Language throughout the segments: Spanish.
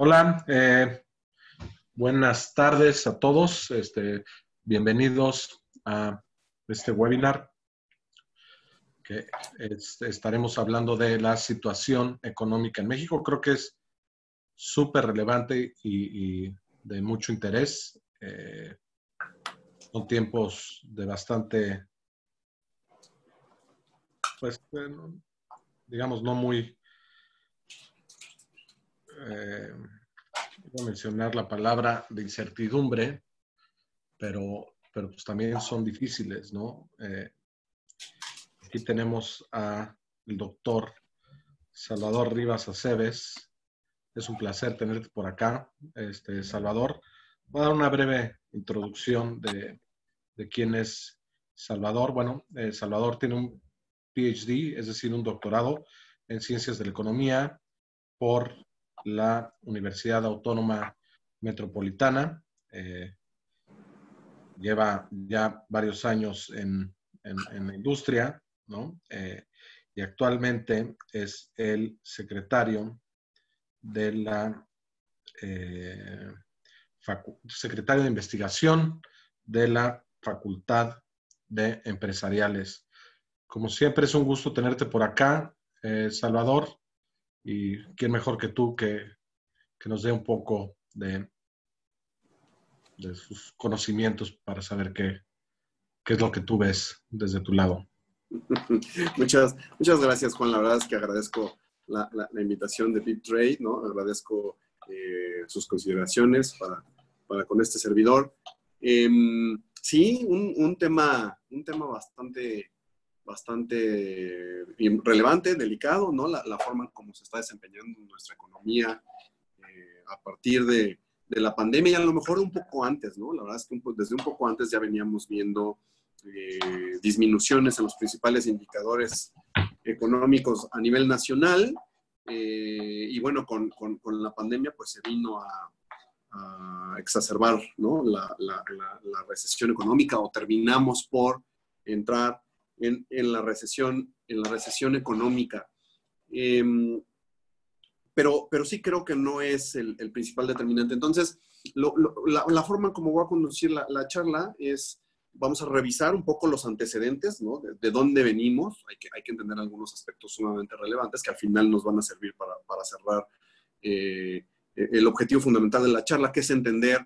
Hola, buenas tardes a todos. Bienvenidos a este webinar que estaremos hablando de la situación económica en México. Creo que es súper relevante y de mucho interés. Son tiempos de bastante, pues, digamos, no muy... voy a mencionar la palabra de incertidumbre, pero pues también son difíciles, ¿no? Aquí tenemos al doctor Salvador Rivas Aceves. Es un placer tenerte por acá, Salvador. Voy a dar una breve introducción de quién es Salvador. Bueno, Salvador tiene un PhD, es decir, un doctorado en Ciencias de la Economía por la Universidad Autónoma Metropolitana. Lleva ya varios años en la industria, ¿no? Y actualmente es el secretario de Investigación de la Facultad de Empresariales. Como siempre, es un gusto tenerte por acá, Salvador. Y quién mejor que tú que nos dé un poco de sus conocimientos para saber qué es lo que tú ves desde tu lado. Muchas gracias, Juan. La verdad es que agradezco la invitación de Peeptrade, ¿no? Agradezco sus consideraciones para con este servidor. Sí, un tema bastante relevante, delicado, ¿no? La forma como se está desempeñando nuestra economía a partir de la pandemia y a lo mejor un poco antes, ¿no? La verdad es que desde un poco antes ya veníamos viendo disminuciones en los principales indicadores económicos a nivel nacional y bueno, con la pandemia pues se vino a exacerbar, ¿no? la recesión económica, o terminamos por entrar en la recesión económica. Pero sí creo que no es el principal determinante. Entonces, la forma como voy a conducir la charla es, vamos a revisar un poco los antecedentes, ¿no? De dónde venimos. Hay que entender algunos aspectos sumamente relevantes que al final nos van a servir para cerrar el objetivo fundamental de la charla, que es entender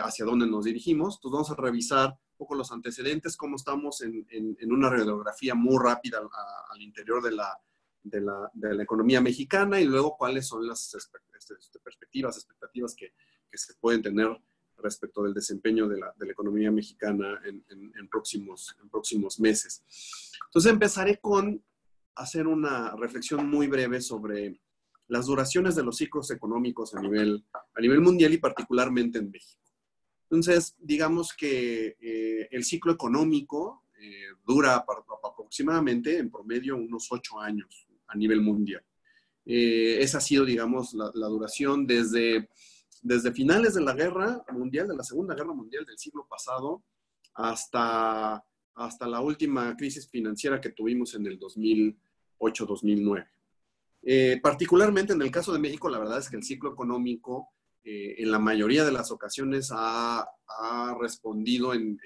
hacia dónde nos dirigimos. Entonces, vamos a revisar un poco los antecedentes, cómo estamos en una radiografía muy rápida al interior de la economía mexicana, y luego cuáles son las expectativas que se pueden tener respecto del desempeño de la economía mexicana en próximos meses. Entonces empezaré con hacer una reflexión muy breve sobre las duraciones de los ciclos económicos a nivel mundial y particularmente en México. Entonces, digamos que el ciclo económico dura aproximadamente, en promedio, unos 8 años a nivel mundial. Esa ha sido, digamos, la duración desde finales de la Guerra Mundial, de la Segunda Guerra Mundial del siglo pasado, hasta la última crisis financiera que tuvimos en el 2008-2009. Particularmente en el caso de México, la verdad es que el ciclo económico en la mayoría de las ocasiones ha respondido en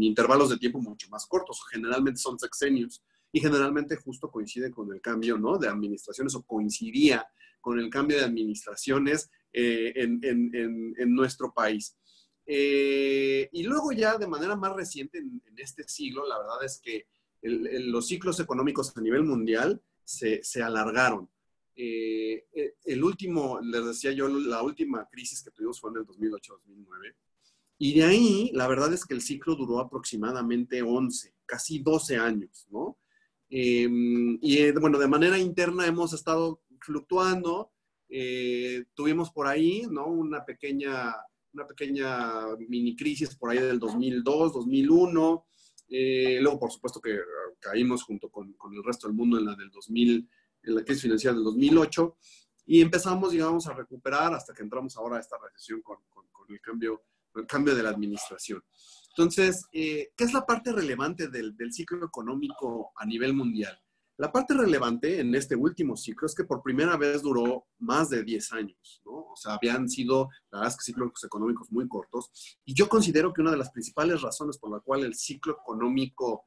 intervalos de tiempo mucho más cortos. Generalmente son sexenios y generalmente justo coincide con el cambio, ¿no?, de administraciones, o coincidía con el cambio de administraciones en nuestro país. Y luego ya de manera más reciente en este siglo, la verdad es que los ciclos económicos a nivel mundial se alargaron. Les decía yo, la última crisis que tuvimos fue en el 2008-2009. Y de ahí, la verdad es que el ciclo duró aproximadamente 11, casi 12 años, ¿no? Y bueno, de manera interna hemos estado fluctuando. Tuvimos por ahí, ¿no?, una pequeña mini crisis por ahí del 2002, 2001. Luego, por supuesto, que caímos junto con el resto del mundo en la del 2000, en la crisis financiera del 2008, y empezamos, digamos, a recuperar hasta que entramos ahora a esta recesión con el cambio de la administración. Entonces, ¿qué es la parte relevante del ciclo económico a nivel mundial? La parte relevante en este último ciclo es que por primera vez duró más de 10 años, ¿no? O sea, habían sido, la verdad es que ciclos económicos muy cortos. Y yo considero que una de las principales razones por la cual el ciclo económico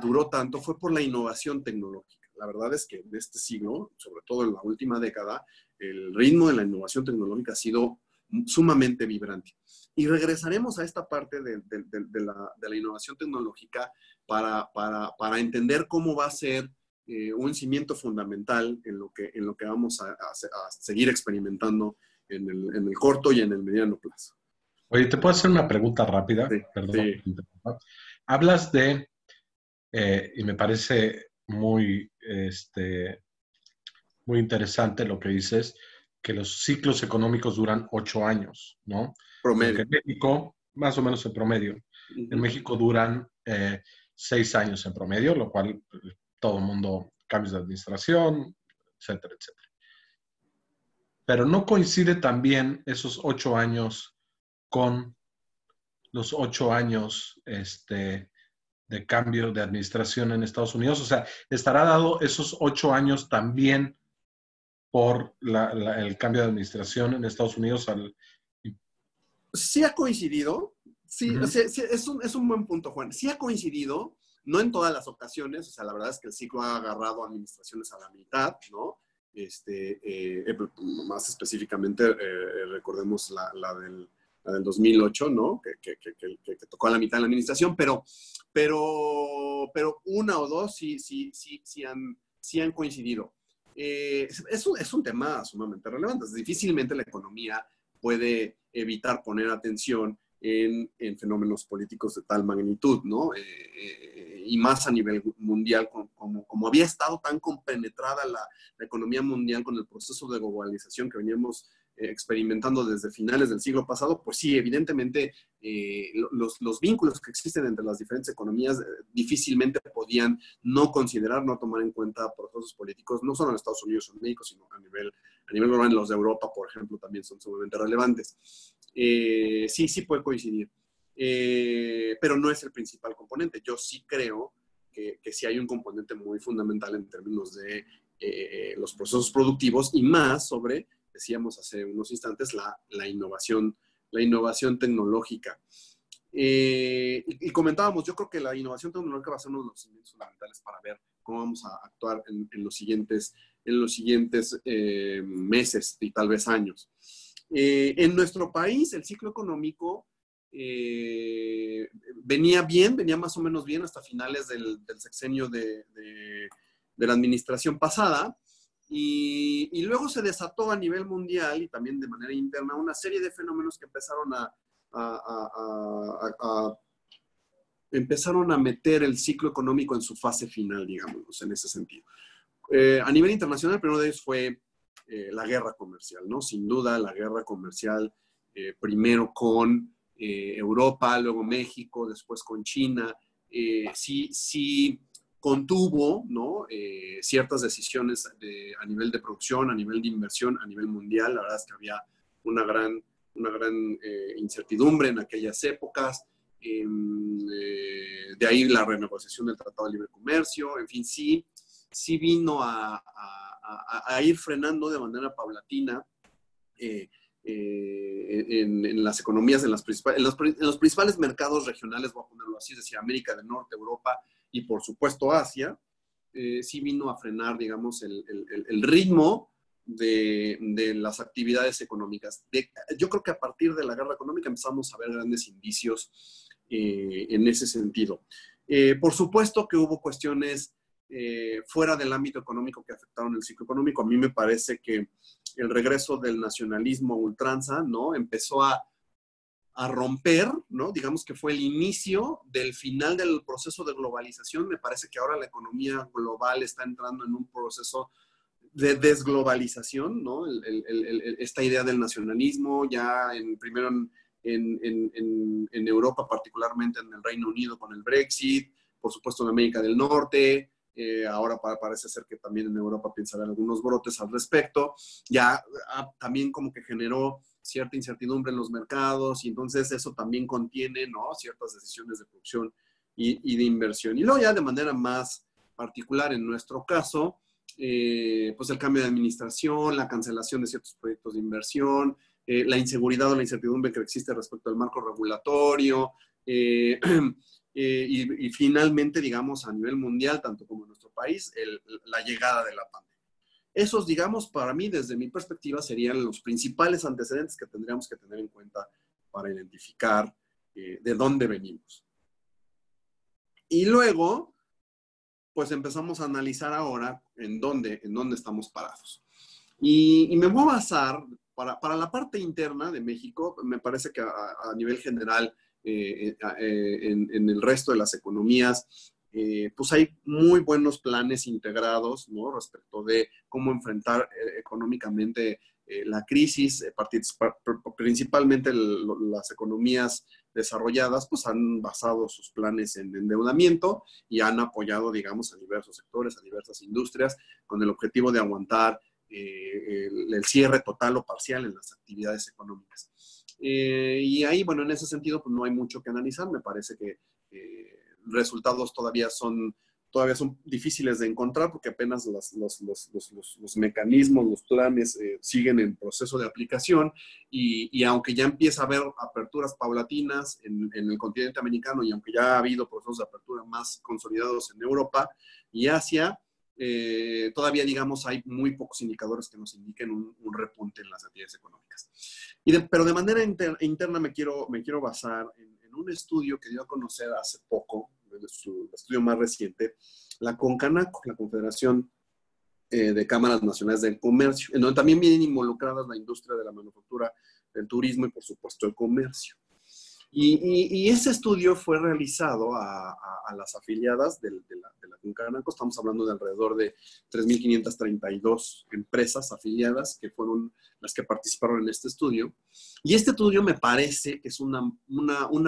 duró tanto fue por la innovación tecnológica. La verdad es que en este siglo, sobre todo en la última década, el ritmo de la innovación tecnológica ha sido sumamente vibrante. Y regresaremos a esta parte de la innovación tecnológica para entender cómo va a ser un cimiento fundamental en lo que vamos a seguir experimentando en el corto y en el mediano plazo. Oye, ¿te puedo hacer una pregunta rápida? Sí, perdón. Sí. Hablas de, y me parece muy, muy interesante lo que dices, que los ciclos económicos duran 8 años, ¿no? Promedio. En México, más o menos en promedio. Uh-huh. En México duran 6 años en promedio, lo cual... todo el mundo, cambios de administración, etcétera, etcétera. Pero no coincide también esos 8 años con los 8 años de cambio de administración en Estados Unidos. O sea, ¿estará dado esos 8 años también por el cambio de administración en Estados Unidos? Sí ha coincidido. Sí, uh-huh. Sí, es un buen punto, Juan. Sí ha coincidido. No en todas las ocasiones, o sea, la verdad es que el ciclo ha agarrado administraciones a la mitad, ¿no? Más específicamente, recordemos la del 2008, ¿no? Que tocó a la mitad de la administración, pero una o dos sí han coincidido. Es un tema sumamente relevante. Difícilmente la economía puede evitar poner atención en fenómenos políticos de tal magnitud, ¿no? Y más a nivel mundial, como había estado tan compenetrada la economía mundial con el proceso de globalización que veníamos experimentando desde finales del siglo pasado, pues sí, evidentemente los vínculos que existen entre las diferentes economías difícilmente podían no considerar, no tomar en cuenta procesos políticos, no solo en Estados Unidos o en México, sino a nivel global. Los de Europa, por ejemplo, también son sumamente relevantes. Sí puede coincidir, pero no es el principal componente. Yo sí creo que sí hay un componente muy fundamental en términos de los procesos productivos y más sobre, decíamos hace unos instantes, la innovación tecnológica. Y comentábamos, yo creo que la innovación tecnológica va a ser uno de los cimientos fundamentales para ver cómo vamos a actuar en los siguientes meses y tal vez años. En nuestro país, el ciclo económico venía más o menos bien hasta finales del sexenio de la administración pasada. Y luego se desató a nivel mundial y también de manera interna una serie de fenómenos que empezaron a meter el ciclo económico en su fase final, digamos, en ese sentido. A nivel internacional, el primero de ellos fue la guerra comercial, ¿no? Sin duda, la guerra comercial primero con Europa, luego México, después con China. Sí contuvo, ¿no? Ciertas decisiones a nivel de producción, a nivel de inversión, a nivel mundial. La verdad es que había una gran incertidumbre en aquellas épocas. De ahí la renegociación del Tratado de Libre Comercio. En fin, sí vino a ir frenando de manera paulatina en las economías, en los principales mercados regionales, voy a ponerlo así, es decir, América del Norte, Europa y por supuesto Asia, sí vino a frenar, digamos, el ritmo de las actividades económicas. Yo creo que a partir de la guerra económica empezamos a ver grandes indicios en ese sentido. Por supuesto que hubo cuestiones fuera del ámbito económico que afectaron el ciclo económico. A mí me parece que el regreso del nacionalismo a ultranza, ¿no? Empezó a romper, ¿no? Digamos que fue el inicio del final del proceso de globalización. Me parece que ahora la economía global está entrando en un proceso de desglobalización, ¿no? Esta idea del nacionalismo ya primero en Europa, particularmente en el Reino Unido con el Brexit, por supuesto en América del Norte. Ahora parece ser que también en Europa pensarán algunos brotes al respecto. Ya también como que generó cierta incertidumbre en los mercados y entonces eso también contiene, ¿no? Ciertas decisiones de producción y de inversión. Y luego ya de manera más particular en nuestro caso, pues el cambio de administración, la cancelación de ciertos proyectos de inversión, la inseguridad o la incertidumbre que existe respecto al marco regulatorio, y finalmente, digamos, a nivel mundial, tanto como en nuestro país, la llegada de la pandemia. Esos, digamos, para mí, desde mi perspectiva, serían los principales antecedentes que tendríamos que tener en cuenta para identificar de dónde venimos. Y luego, pues empezamos a analizar ahora en dónde estamos parados. Y me voy a basar, para la parte interna de México, me parece que a nivel general, en el resto de las economías, pues hay muy buenos planes integrados, ¿no? Respecto de cómo enfrentar económicamente la crisis. Principalmente las economías desarrolladas pues han basado sus planes en endeudamiento y han apoyado, digamos, a diversos sectores, a diversas industrias, con el objetivo de aguantar el cierre total o parcial en las actividades económicas. Y ahí, bueno, en ese sentido, pues no hay mucho que analizar. Me parece que resultados todavía son difíciles de encontrar porque apenas los mecanismos, los planes siguen en proceso de aplicación y aunque ya empieza a haber aperturas paulatinas en el continente americano y aunque ya ha habido procesos de apertura más consolidados en Europa y Asia, todavía, digamos, hay muy pocos indicadores que nos indiquen un repunte en las actividades económicas. Pero de manera interna me quiero basar en un estudio que dio a conocer hace poco, su estudio más reciente, la CONCANACO, la Confederación de Cámaras Nacionales del Comercio, en donde también vienen involucradas la industria de la manufactura, el turismo y, por supuesto, el comercio. Y ese estudio fue realizado a las afiliadas de la CONCANACO. Estamos hablando de alrededor de 3,532 empresas afiliadas que fueron las que participaron en este estudio. Y este estudio me parece que es una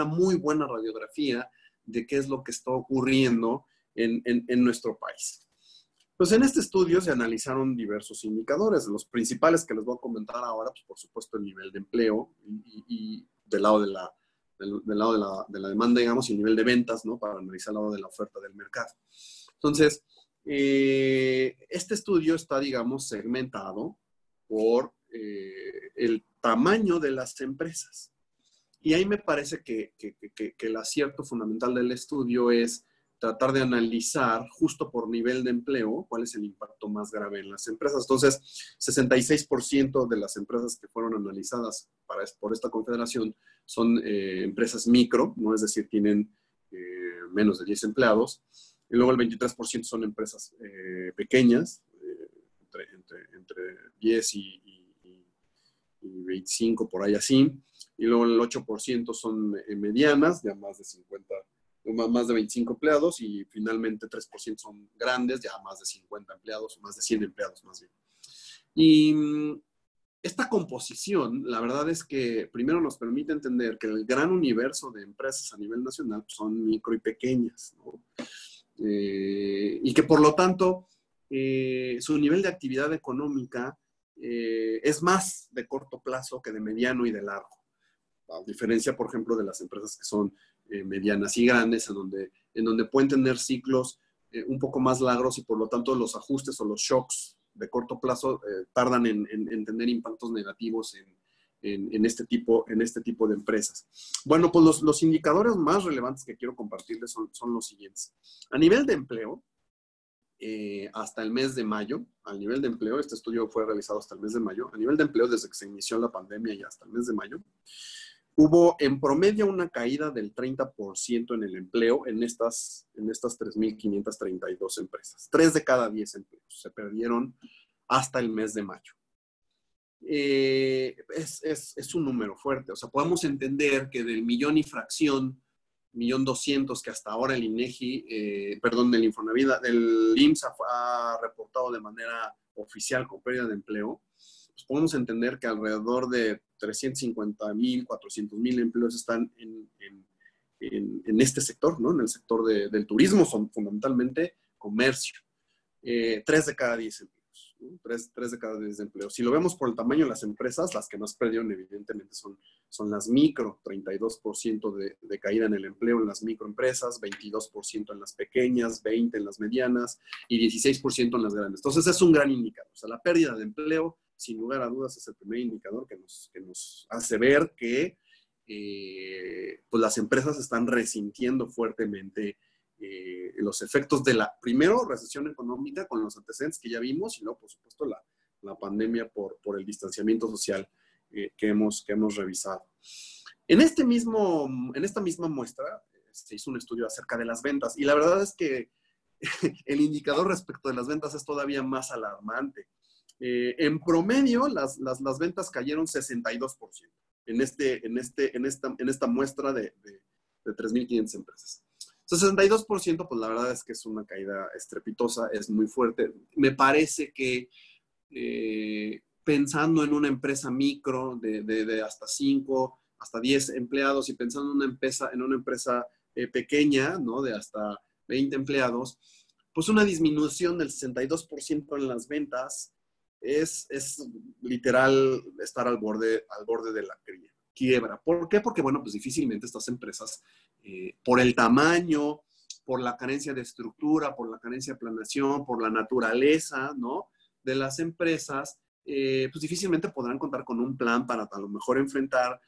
muy buena radiografía de qué es lo que está ocurriendo en nuestro país. Pues en este estudio se analizaron diversos indicadores. Los principales que les voy a comentar ahora, pues por supuesto el nivel de empleo y del lado de la del lado de la demanda, digamos, y el nivel de ventas, ¿no? Para analizar el lado de la oferta del mercado. Entonces, este estudio está, digamos, segmentado por el tamaño de las empresas. Y ahí me parece que el acierto fundamental del estudio es tratar de analizar justo por nivel de empleo cuál es el impacto más grave en las empresas. Entonces, 66% de las empresas que fueron analizadas por esta confederación son empresas micro, ¿no? Es decir, tienen menos de 10 empleados. Y luego el 23% son empresas pequeñas, entre 10 y 25, por ahí así. Y luego el 8% son medianas, ya más de 50 más de 25 empleados, y finalmente 3% son grandes, ya más de 50 empleados, más de 100 empleados más bien. Y esta composición, la verdad es que primero nos permite entender que el gran universo de empresas a nivel nacional son micro y pequeñas, ¿no? Y que por lo tanto su nivel de actividad económica es más de corto plazo que de mediano y de largo. A diferencia, por ejemplo, de las empresas que son medianas y grandes, en donde pueden tener ciclos un poco más largos y por lo tanto los ajustes o los shocks de corto plazo tardan en tener impactos negativos en este tipo de empresas. Bueno, pues los indicadores más relevantes que quiero compartirles son los siguientes. A nivel de empleo, hasta el mes de mayo, a nivel de empleo, este estudio fue realizado hasta el mes de mayo, a nivel de empleo desde que se inició la pandemia y hasta el mes de mayo, hubo en promedio una caída del 30% en el empleo en estas 3,532 empresas. 3 de cada 10 empleos se perdieron hasta el mes de mayo. Es un número fuerte. O sea, podemos entender que del millón y fracción, 1,200,000 que hasta ahora el INEGI, perdón, el Infonavida, el INSA ha reportado de manera oficial con pérdida de empleo, pues podemos entender que alrededor de 350,000, 400,000 empleos están en este sector, ¿no? En el sector del turismo, son fundamentalmente comercio. 3 de cada 10 empleos. 3 de cada 10 de empleo. Si lo vemos por el tamaño de las empresas, las que más perdieron evidentemente son las micro, 32% de caída en el empleo en las microempresas, 22% en las pequeñas, 20% en las medianas y 16% en las grandes. Entonces es un gran indicador. O sea, la pérdida de empleo, sin lugar a dudas, es el primer indicador que nos hace ver que pues las empresas están resintiendo fuertemente los efectos de la, primero, recesión económica con los antecedentes que ya vimos y luego, por supuesto, la pandemia por el distanciamiento social que hemos revisado. En esta misma muestra se hizo un estudio acerca de las ventas y la verdad es que el indicador respecto de las ventas es todavía más alarmante. En promedio, las ventas cayeron 62% en esta muestra de 3.500 empresas. Entonces, 62%, pues la verdad es que es una caída estrepitosa, es muy fuerte. Me parece que pensando en una empresa micro de hasta 5, hasta 10 empleados y pensando en una empresa pequeña, ¿no? De hasta 20 empleados, pues una disminución del 62% en las ventas es literal estar al borde de la quiebra. ¿Por qué? Porque, bueno, pues difícilmente estas empresas, por el tamaño, por la carencia de estructura, por la carencia de planeación, por la naturaleza, ¿no? De las empresas, pues difícilmente podrán contar con un plan para a lo mejor enfrentar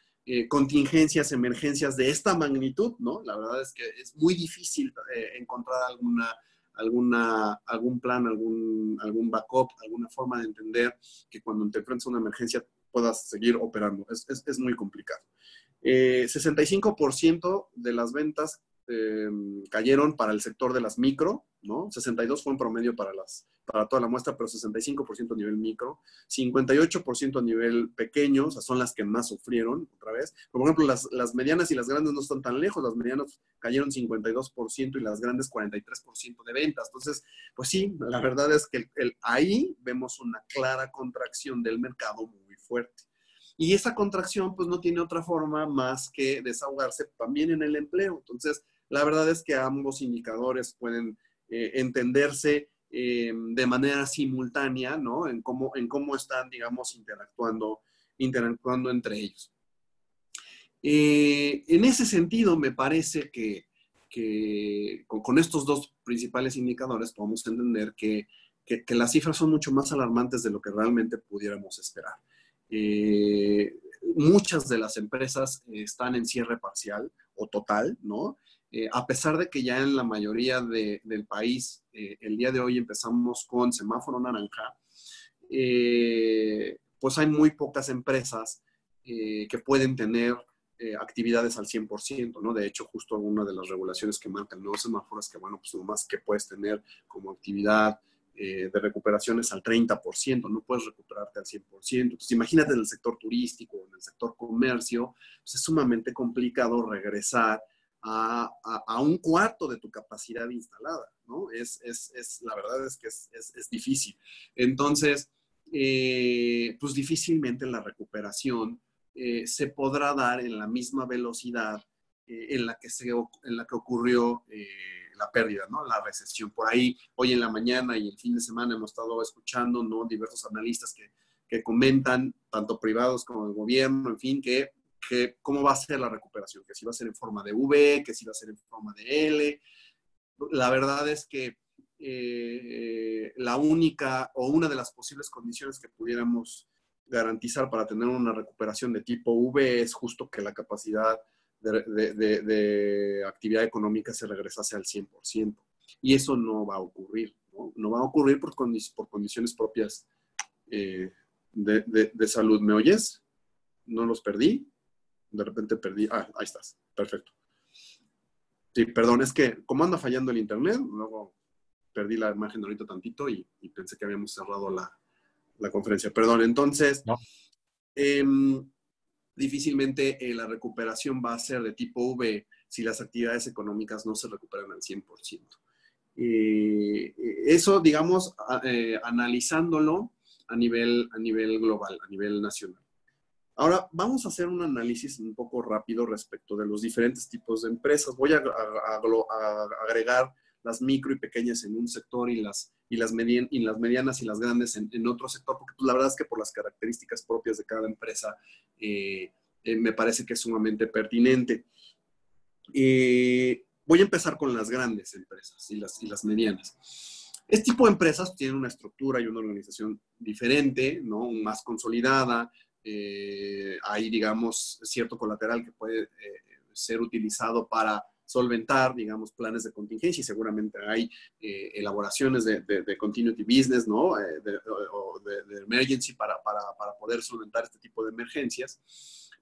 contingencias, emergencias de esta magnitud, ¿no? La verdad es que es muy difícil encontrar algún plan, algún backup, alguna forma de entender que cuando te enfrentas a una emergencia puedas seguir operando. Es muy complicado. 65% de las ventas cayeron para el sector de las micro, ¿no? 62 fue en promedio para toda la muestra, pero 65% a nivel micro, 58% a nivel pequeño, o sea, son las que más sufrieron, otra vez. Por ejemplo, las medianas y las grandes no están tan lejos, las medianas cayeron 52% y las grandes 43% de ventas. Entonces, pues sí, la verdad es que ahí vemos una clara contracción del mercado muy fuerte. Y esa contracción, pues, no tiene otra forma más que desahogarse también en el empleo. Entonces, la verdad es que ambos indicadores pueden entenderse de manera simultánea, ¿no? En cómo están, digamos, interactuando entre ellos. En ese sentido, me parece que con estos dos principales indicadores podemos entender que las cifras son mucho más alarmantes de lo que realmente pudiéramos esperar. Muchas de las empresas están en cierre parcial o total, ¿no? A pesar de que ya en la mayoría del país, el día de hoy empezamos con semáforo naranja, pues hay muy pocas empresas que pueden tener actividades al 100%, ¿no? De hecho, justo una de las regulaciones que marca el nuevo semáforo es que, bueno, pues lo más que puedes tener como actividad de recuperaciones al 30%, no puedes recuperarte al 100%. Entonces, imagínate en el sector turístico, en el sector comercio, pues es sumamente complicado regresar a un cuarto de tu capacidad instalada, ¿no? La verdad es que es difícil. Entonces, pues difícilmente la recuperación se podrá dar en la misma velocidad en la que ocurrió la pérdida, ¿no? La recesión. Por ahí, hoy en la mañana y el fin de semana hemos estado escuchando, ¿no? Diversos analistas que comentan, tanto privados como el gobierno, en fin, que cómo va a ser la recuperación, que si va a ser en forma de V, que si va a ser en forma de L. La verdad es que la única o una de las posibles condiciones que pudiéramos garantizar para tener una recuperación de tipo V es justo que la capacidad de actividad económica se regresase al 100%. Y eso no va a ocurrir, ¿no? No va a ocurrir por condiciones propias de salud. ¿Me oyes? ¿No los perdí? De repente perdí. Ah, ahí estás. Perfecto. Sí, perdón, es que como anda fallando el internet, luego perdí la imagen ahorita tantito y pensé que habíamos cerrado la conferencia. Perdón, entonces... No. Difícilmente la recuperación va a ser de tipo V si las actividades económicas no se recuperan al 100%. Eso, digamos, analizándolo a nivel global, a nivel nacional. Ahora, vamos a hacer un análisis un poco rápido respecto de los diferentes tipos de empresas. Voy a agregar las micro y pequeñas en un sector y las medianas y las grandes en otro sector, porque pues, la verdad es que por las características propias de cada empresa me parece que es sumamente pertinente. Voy a empezar con las grandes empresas y las medianas. Este tipo de empresas tienen una estructura y una organización diferente, ¿no? Más consolidada. Hay, digamos, cierto colateral que puede ser utilizado para solventar, digamos, planes de contingencia, y seguramente hay elaboraciones de continuity business, ¿no? De emergency para poder solventar este tipo de emergencias.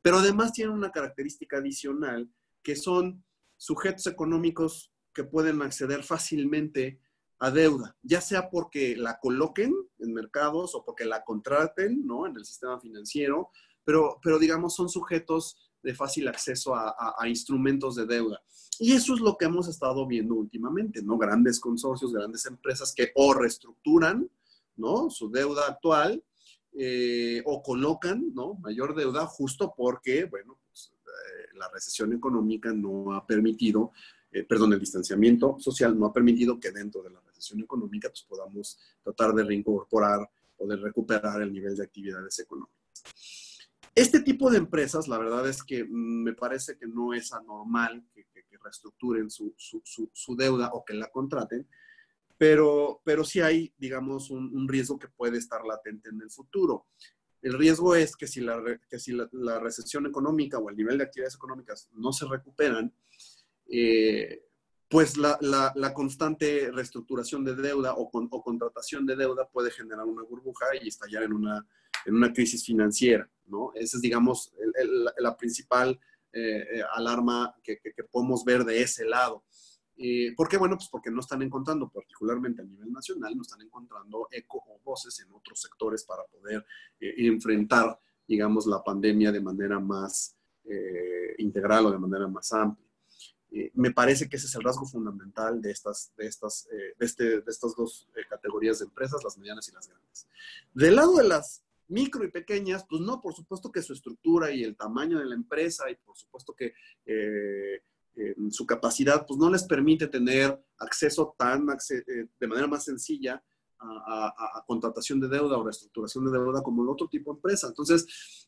Pero además tienen una característica adicional, que son sujetos económicos que pueden acceder fácilmente a deuda, ya sea porque la coloquen en mercados o porque la contraten, ¿no? En el sistema financiero, pero digamos son sujetos de fácil acceso a instrumentos de deuda. Y eso es lo que hemos estado viendo últimamente, ¿no? Grandes consorcios, grandes empresas que o reestructuran, ¿no? Su deuda actual o colocan, ¿no? Mayor deuda justo porque, bueno, pues, la recesión económica no ha permitido, el distanciamiento social no ha permitido que dentro de la recesión económica pues, podamos tratar de reincorporar o de recuperar el nivel de actividades económicas. Este tipo de empresas, la verdad es que me parece que no es anormal que reestructuren su deuda o que la contraten, pero sí hay, digamos, un riesgo que puede estar latente en el futuro. El riesgo es que si la recesión económica o el nivel de actividades económicas no se recuperan, pues la constante reestructuración de deuda o contratación de deuda puede generar una burbuja y estallar en una crisis financiera, ¿no? Esa es, digamos, la principal alarma que podemos ver de ese lado. ¿Por qué? Bueno, pues porque no están encontrando, particularmente a nivel nacional, no están encontrando eco o voces en otros sectores para poder enfrentar, digamos, la pandemia de manera más integral o de manera más amplia. Me parece que ese es el rasgo fundamental de estas dos categorías de empresas, las medianas y las grandes. Del lado de las micro y pequeñas, pues no, por supuesto que su estructura y el tamaño de la empresa y por supuesto que su capacidad, pues no les permite tener acceso de manera más sencilla a contratación de deuda o reestructuración de deuda como el otro tipo de empresa. Entonces,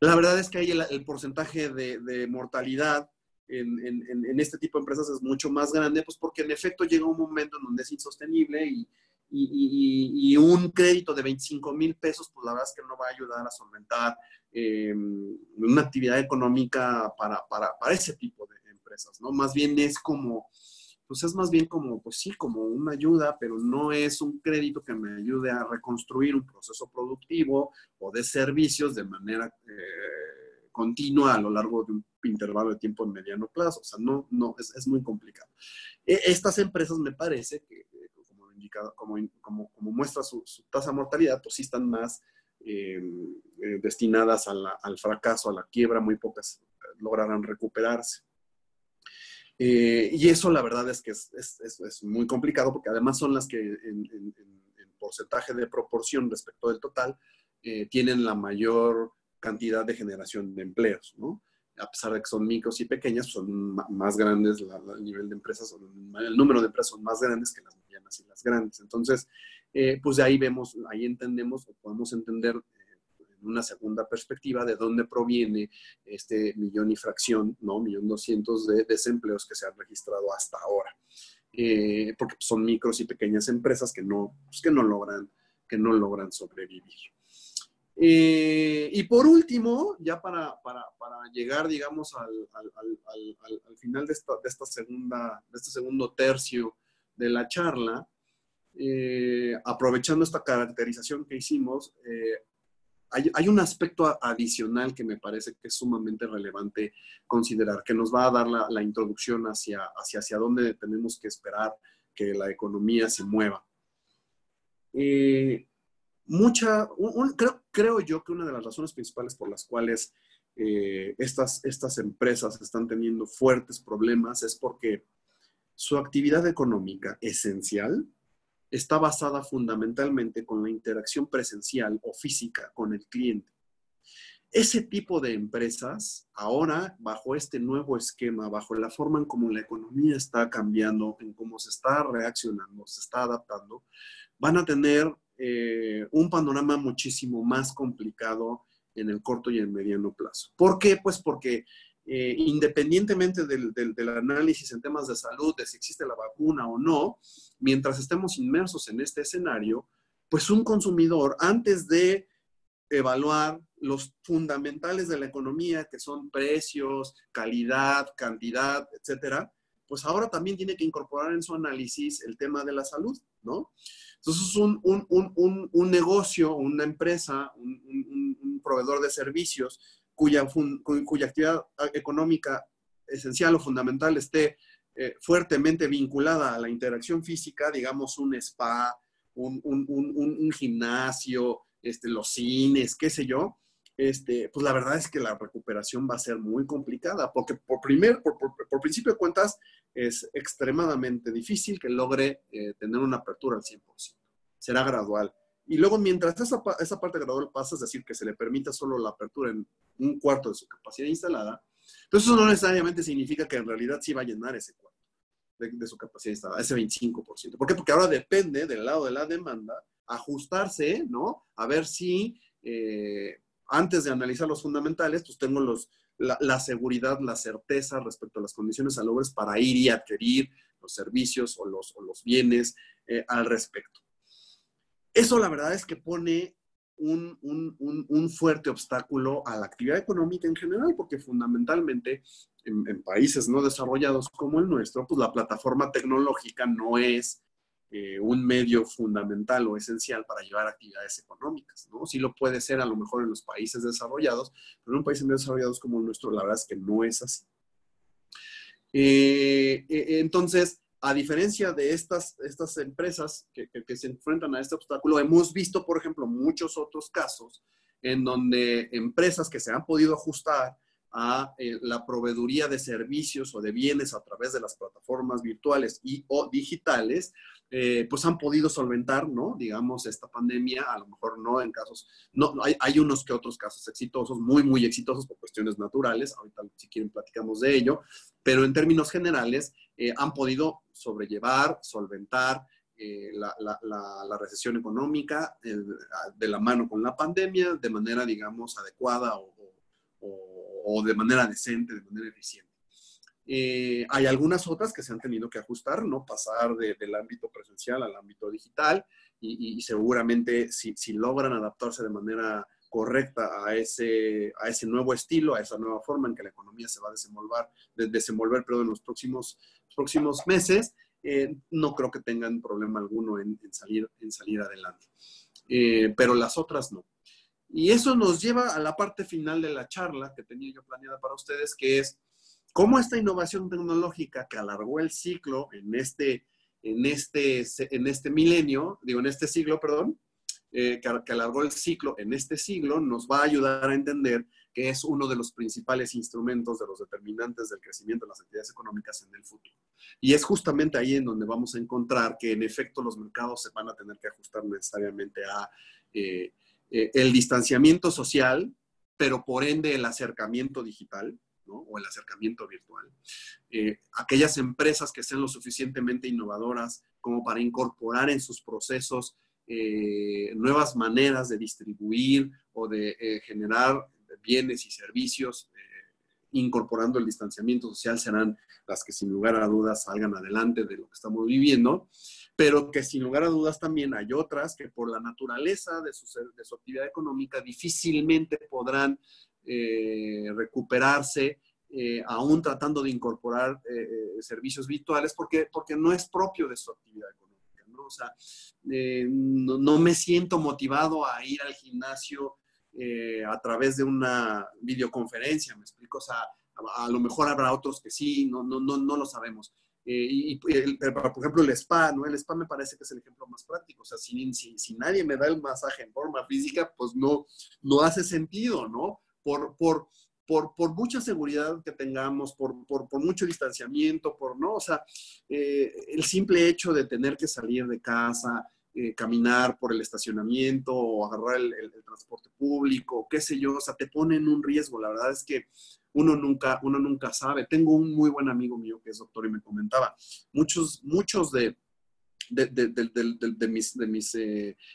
la verdad es que ahí el porcentaje de mortalidad en este tipo de empresas es mucho más grande, pues porque en efecto llega un momento en donde es insostenible y un crédito de 25,000 pesos, pues la verdad es que no va a ayudar a solventar una actividad económica para ese tipo de empresas, ¿no? Más bien es como, pues es más bien como, pues sí, como una ayuda, pero no es un crédito que me ayude a reconstruir un proceso productivo o de servicios de manera continua a lo largo de un intervalo de tiempo en mediano plazo. O sea, no es muy complicado. Estas empresas me parece que, como muestra su tasa de mortalidad, pues sí están más destinadas al fracaso, a la quiebra. Muy pocas lograrán recuperarse. Y eso la verdad es que es muy complicado, porque además son las que en porcentaje de proporción respecto del total tienen la mayor cantidad de generación de empleos, ¿no? A pesar de que son micros y pequeñas, son más grandes, el nivel de empresas, el número de empresas son más grandes que las medianas y las grandes. Entonces, pues de ahí vemos, ahí entendemos o podemos entender en una segunda perspectiva de dónde proviene este 1,000,000 y fracción, ¿no? 1,200,000 de desempleos que se han registrado hasta ahora. Porque son micros y pequeñas empresas que no logran sobrevivir. Y por último, ya para llegar, digamos, al final de este segundo tercio de la charla, aprovechando esta caracterización que hicimos, hay un aspecto adicional que me parece que es sumamente relevante considerar, que nos va a dar la introducción hacia dónde tenemos que esperar que la economía se mueva. Creo yo que una de las razones principales por las cuales estas empresas están teniendo fuertes problemas es porque su actividad económica esencial está basada fundamentalmente con la interacción presencial o física con el cliente. Ese tipo de empresas, ahora, bajo este nuevo esquema, bajo la forma en cómo la economía está cambiando, en cómo se está reaccionando, se está adaptando, van a tener un panorama muchísimo más complicado en el corto y el mediano plazo. ¿Por qué? Pues porque independientemente del análisis en temas de salud, de si existe la vacuna o no, mientras estemos inmersos en este escenario, pues un consumidor, antes de evaluar los fundamentales de la economía, que son precios, calidad, cantidad, etcétera, pues ahora también tiene que incorporar en su análisis el tema de la salud, ¿no? Entonces, un negocio, una empresa, un proveedor de servicios cuya actividad económica esencial o fundamental esté fuertemente vinculada a la interacción física, digamos un spa, un gimnasio, los cines, qué sé yo, pues la verdad es que la recuperación va a ser muy complicada, porque por principio de cuentas es extremadamente difícil que logre tener una apertura al 100%. Será gradual. Y luego, mientras esa parte gradual pasa, es decir, que se le permita solo la apertura en un cuarto de su capacidad instalada, pero eso no necesariamente significa que en realidad sí va a llenar ese cuarto de su capacidad instalada, ese 25%. ¿Por qué? Porque ahora depende del lado de la demanda ajustarse, ¿no? A ver si antes de analizar los fundamentales, pues tengo la seguridad, la certeza respecto a las condiciones salubres para ir y adquirir los servicios o los bienes al respecto. Eso la verdad es que pone un fuerte obstáculo a la actividad económica en general, porque fundamentalmente en países no desarrollados como el nuestro, pues la plataforma tecnológica no es un medio fundamental o esencial para llevar actividades económicas, ¿no? Sí lo puede ser a lo mejor en los países desarrollados, pero en países desarrollados como el nuestro, la verdad es que no es así. Entonces, a diferencia de estas empresas que se enfrentan a este obstáculo, hemos visto, por ejemplo, muchos otros casos en donde empresas que se han podido ajustar a la proveeduría de servicios o de bienes a través de las plataformas virtuales o digitales, pues han podido solventar, ¿no? Digamos, esta pandemia, a lo mejor no en casos, no, hay unos que otros casos exitosos, muy, muy exitosos por cuestiones naturales, ahorita si quieren platicamos de ello, pero en términos generales han podido sobrellevar, solventar la recesión económica de la mano con la pandemia de manera, digamos, adecuada o de manera decente, de manera eficiente. Hay algunas otras que se han tenido que ajustar, ¿no? Pasar del ámbito presencial al ámbito digital y seguramente si logran adaptarse de manera correcta a ese nuevo estilo, a esa nueva forma en que la economía se va a desenvolver pero en los próximos meses, no creo que tengan problema alguno en salir adelante. Pero las otras no. Y eso nos lleva a la parte final de la charla que tenía yo planeada para ustedes, que es cómo esta innovación tecnológica que alargó el ciclo en este milenio, digo, en este siglo, perdón, que alargó el ciclo en este siglo, nos va a ayudar a entender que es uno de los principales instrumentos, de los determinantes del crecimiento de las actividades económicas en el futuro. Y es justamente ahí en donde vamos a encontrar que, en efecto, los mercados se van a tener que ajustar necesariamente a el distanciamiento social, pero por ende el acercamiento digital, ¿no? O el acercamiento virtual. Aquellas empresas que sean lo suficientemente innovadoras como para incorporar en sus procesos nuevas maneras de distribuir o de generar bienes y servicios, incorporando el distanciamiento social, serán las que sin lugar a dudas salgan adelante de lo que estamos viviendo, pero que sin lugar a dudas también hay otras que por la naturaleza de su actividad económica difícilmente podrán recuperarse, aún tratando de incorporar servicios virtuales, porque no es propio de su actividad económica, ¿no? O sea, no me siento motivado a ir al gimnasio a través de una videoconferencia, ¿me explico? O sea, a lo mejor habrá otros que sí, no lo sabemos. Por ejemplo, el spa, ¿no? El spa me parece que es el ejemplo más práctico. O sea, si nadie me da el masaje en forma física, pues no hace sentido, ¿no? Por mucha seguridad que tengamos, por mucho distanciamiento, o sea, el simple hecho de tener que salir de casa, caminar por el estacionamiento o agarrar el transporte público, qué sé yo, o sea, te ponen un riesgo. La verdad es que uno nunca sabe. Tengo un muy buen amigo mío que es doctor y me comentaba, muchos de mis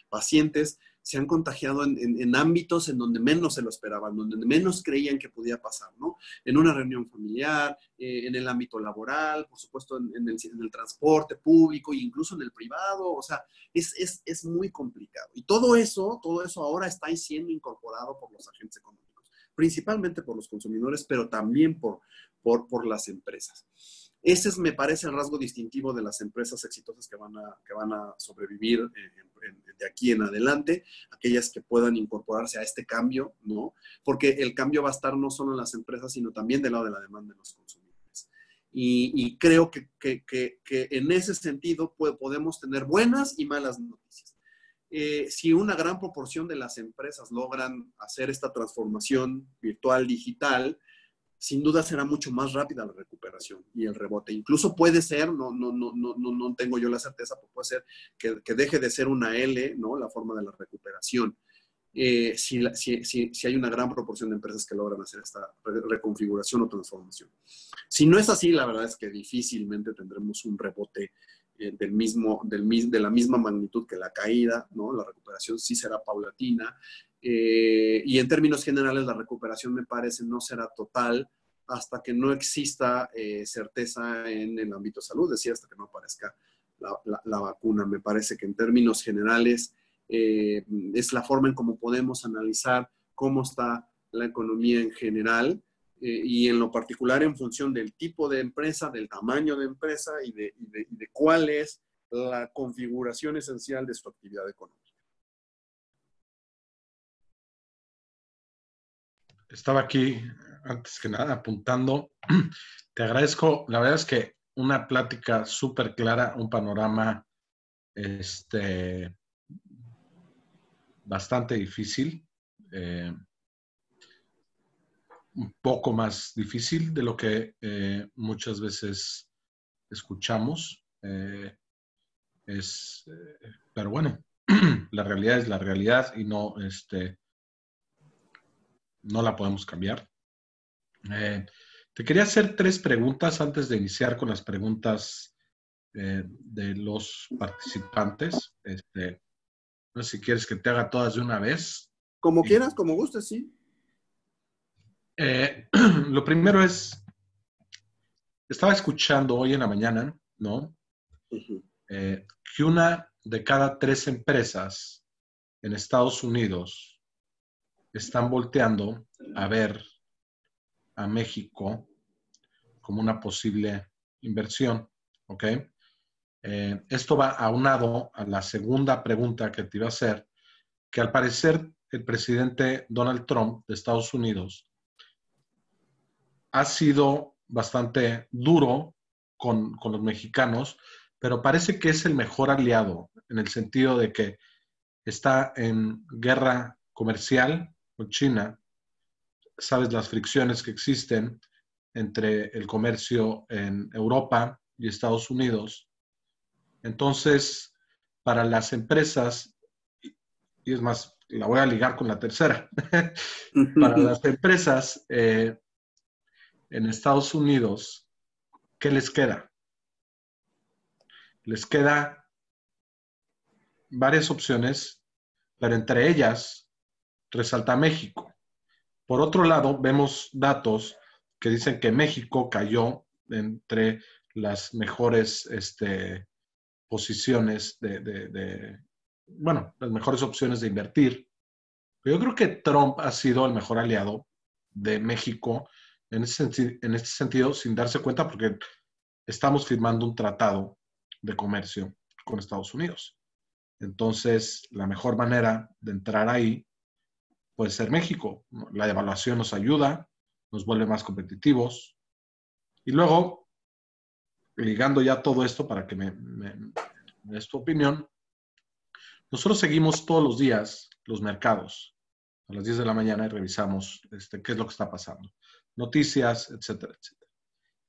pacientes se han contagiado en ámbitos en donde menos se lo esperaban, donde menos creían que podía pasar, ¿no? En una reunión familiar, en el ámbito laboral, por supuesto en el transporte público e incluso en el privado. O sea, es muy complicado. Y todo eso ahora está siendo incorporado por los agentes económicos, principalmente por los consumidores, pero también por las empresas. Ese es, me parece, el rasgo distintivo de las empresas exitosas que van a sobrevivir de aquí en adelante, aquellas que puedan incorporarse a este cambio, ¿no? Porque el cambio va a estar no solo en las empresas, sino también del lado de la demanda de los consumidores. Y creo que en ese sentido podemos tener buenas y malas noticias. Si una gran proporción de las empresas logran hacer esta transformación virtual, digital, sin duda será mucho más rápida la recuperación y el rebote. Incluso puede ser, no tengo yo la certeza, pero puede ser que deje de ser una L, ¿no? La forma de la recuperación. Si hay una gran proporción de empresas que logran hacer esta reconfiguración o transformación. Si no es así, la verdad es que difícilmente tendremos un rebote de la misma magnitud que la caída, ¿no? La recuperación sí será paulatina. Y en términos generales, la recuperación, me parece, no será total hasta que no exista certeza en el ámbito de salud, es decir, hasta que no aparezca la vacuna. Me parece que en términos generales es la forma en cómo podemos analizar cómo está la economía en general y en lo particular en función del tipo de empresa, del tamaño de empresa y de cuál es la configuración esencial de su actividad económica. Estaba aquí, antes que nada, apuntando. Te agradezco. La verdad es que una plática súper clara, un panorama bastante difícil. Un poco más difícil de lo que muchas veces escuchamos. Pero bueno, la realidad es la realidad y no... No la podemos cambiar. Te quería hacer tres preguntas antes de iniciar con las preguntas de los participantes. No sé si quieres que te haga todas de una vez. Como quieras, como gustes, sí. Lo primero es, estaba escuchando hoy en la mañana, ¿no? Uh-huh. Que una de cada 3 empresas en Estados Unidos están volteando a ver a México como una posible inversión, ¿ok? Esto va aunado a la segunda pregunta que te iba a hacer, que al parecer el presidente Donald Trump de Estados Unidos ha sido bastante duro con los mexicanos, pero parece que es el mejor aliado, en el sentido de que está en guerra comercial con China. Sabes las fricciones que existen entre el comercio en Europa y Estados Unidos. Entonces, para las empresas, y es más, la voy a ligar con la tercera, para las empresas en Estados Unidos, ¿qué les queda? Les queda varias opciones, pero entre ellas resalta México. Por otro lado, vemos datos que dicen que México cayó entre las mejores posiciones las mejores opciones de invertir. Yo creo que Trump ha sido el mejor aliado de México en este sentido, sin darse cuenta, porque estamos firmando un tratado de comercio con Estados Unidos. Entonces, la mejor manera de entrar ahí puede ser México. La devaluación nos ayuda, nos vuelve más competitivos. Y luego, ligando ya todo esto para que me des tu opinión, nosotros seguimos todos los días los mercados a las 10 de la mañana y revisamos qué es lo que está pasando. Noticias, etcétera, etcétera.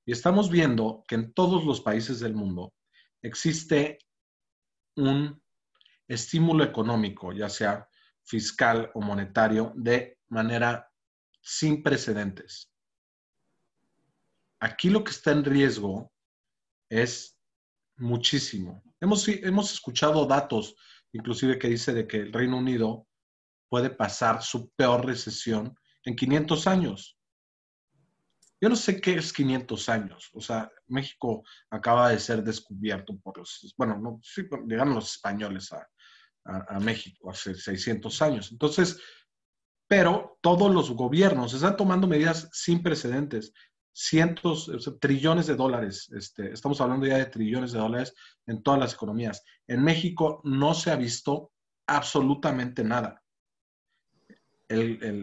Y estamos viendo que en todos los países del mundo existe un estímulo económico, ya sea fiscal o monetario, de manera sin precedentes. Aquí lo que está en riesgo es muchísimo. Hemos escuchado datos, inclusive, que dice de que el Reino Unido puede pasar su peor recesión en 500 años. Yo no sé qué es 500 años. O sea, México acaba de ser descubierto por los... Bueno, no, sí, llegaron los españoles a México hace 600 años. Entonces, pero todos los gobiernos están tomando medidas sin precedentes. Cientos, o sea, trillones de dólares. Estamos hablando ya de trillones de dólares en todas las economías. En México no se ha visto absolutamente nada. El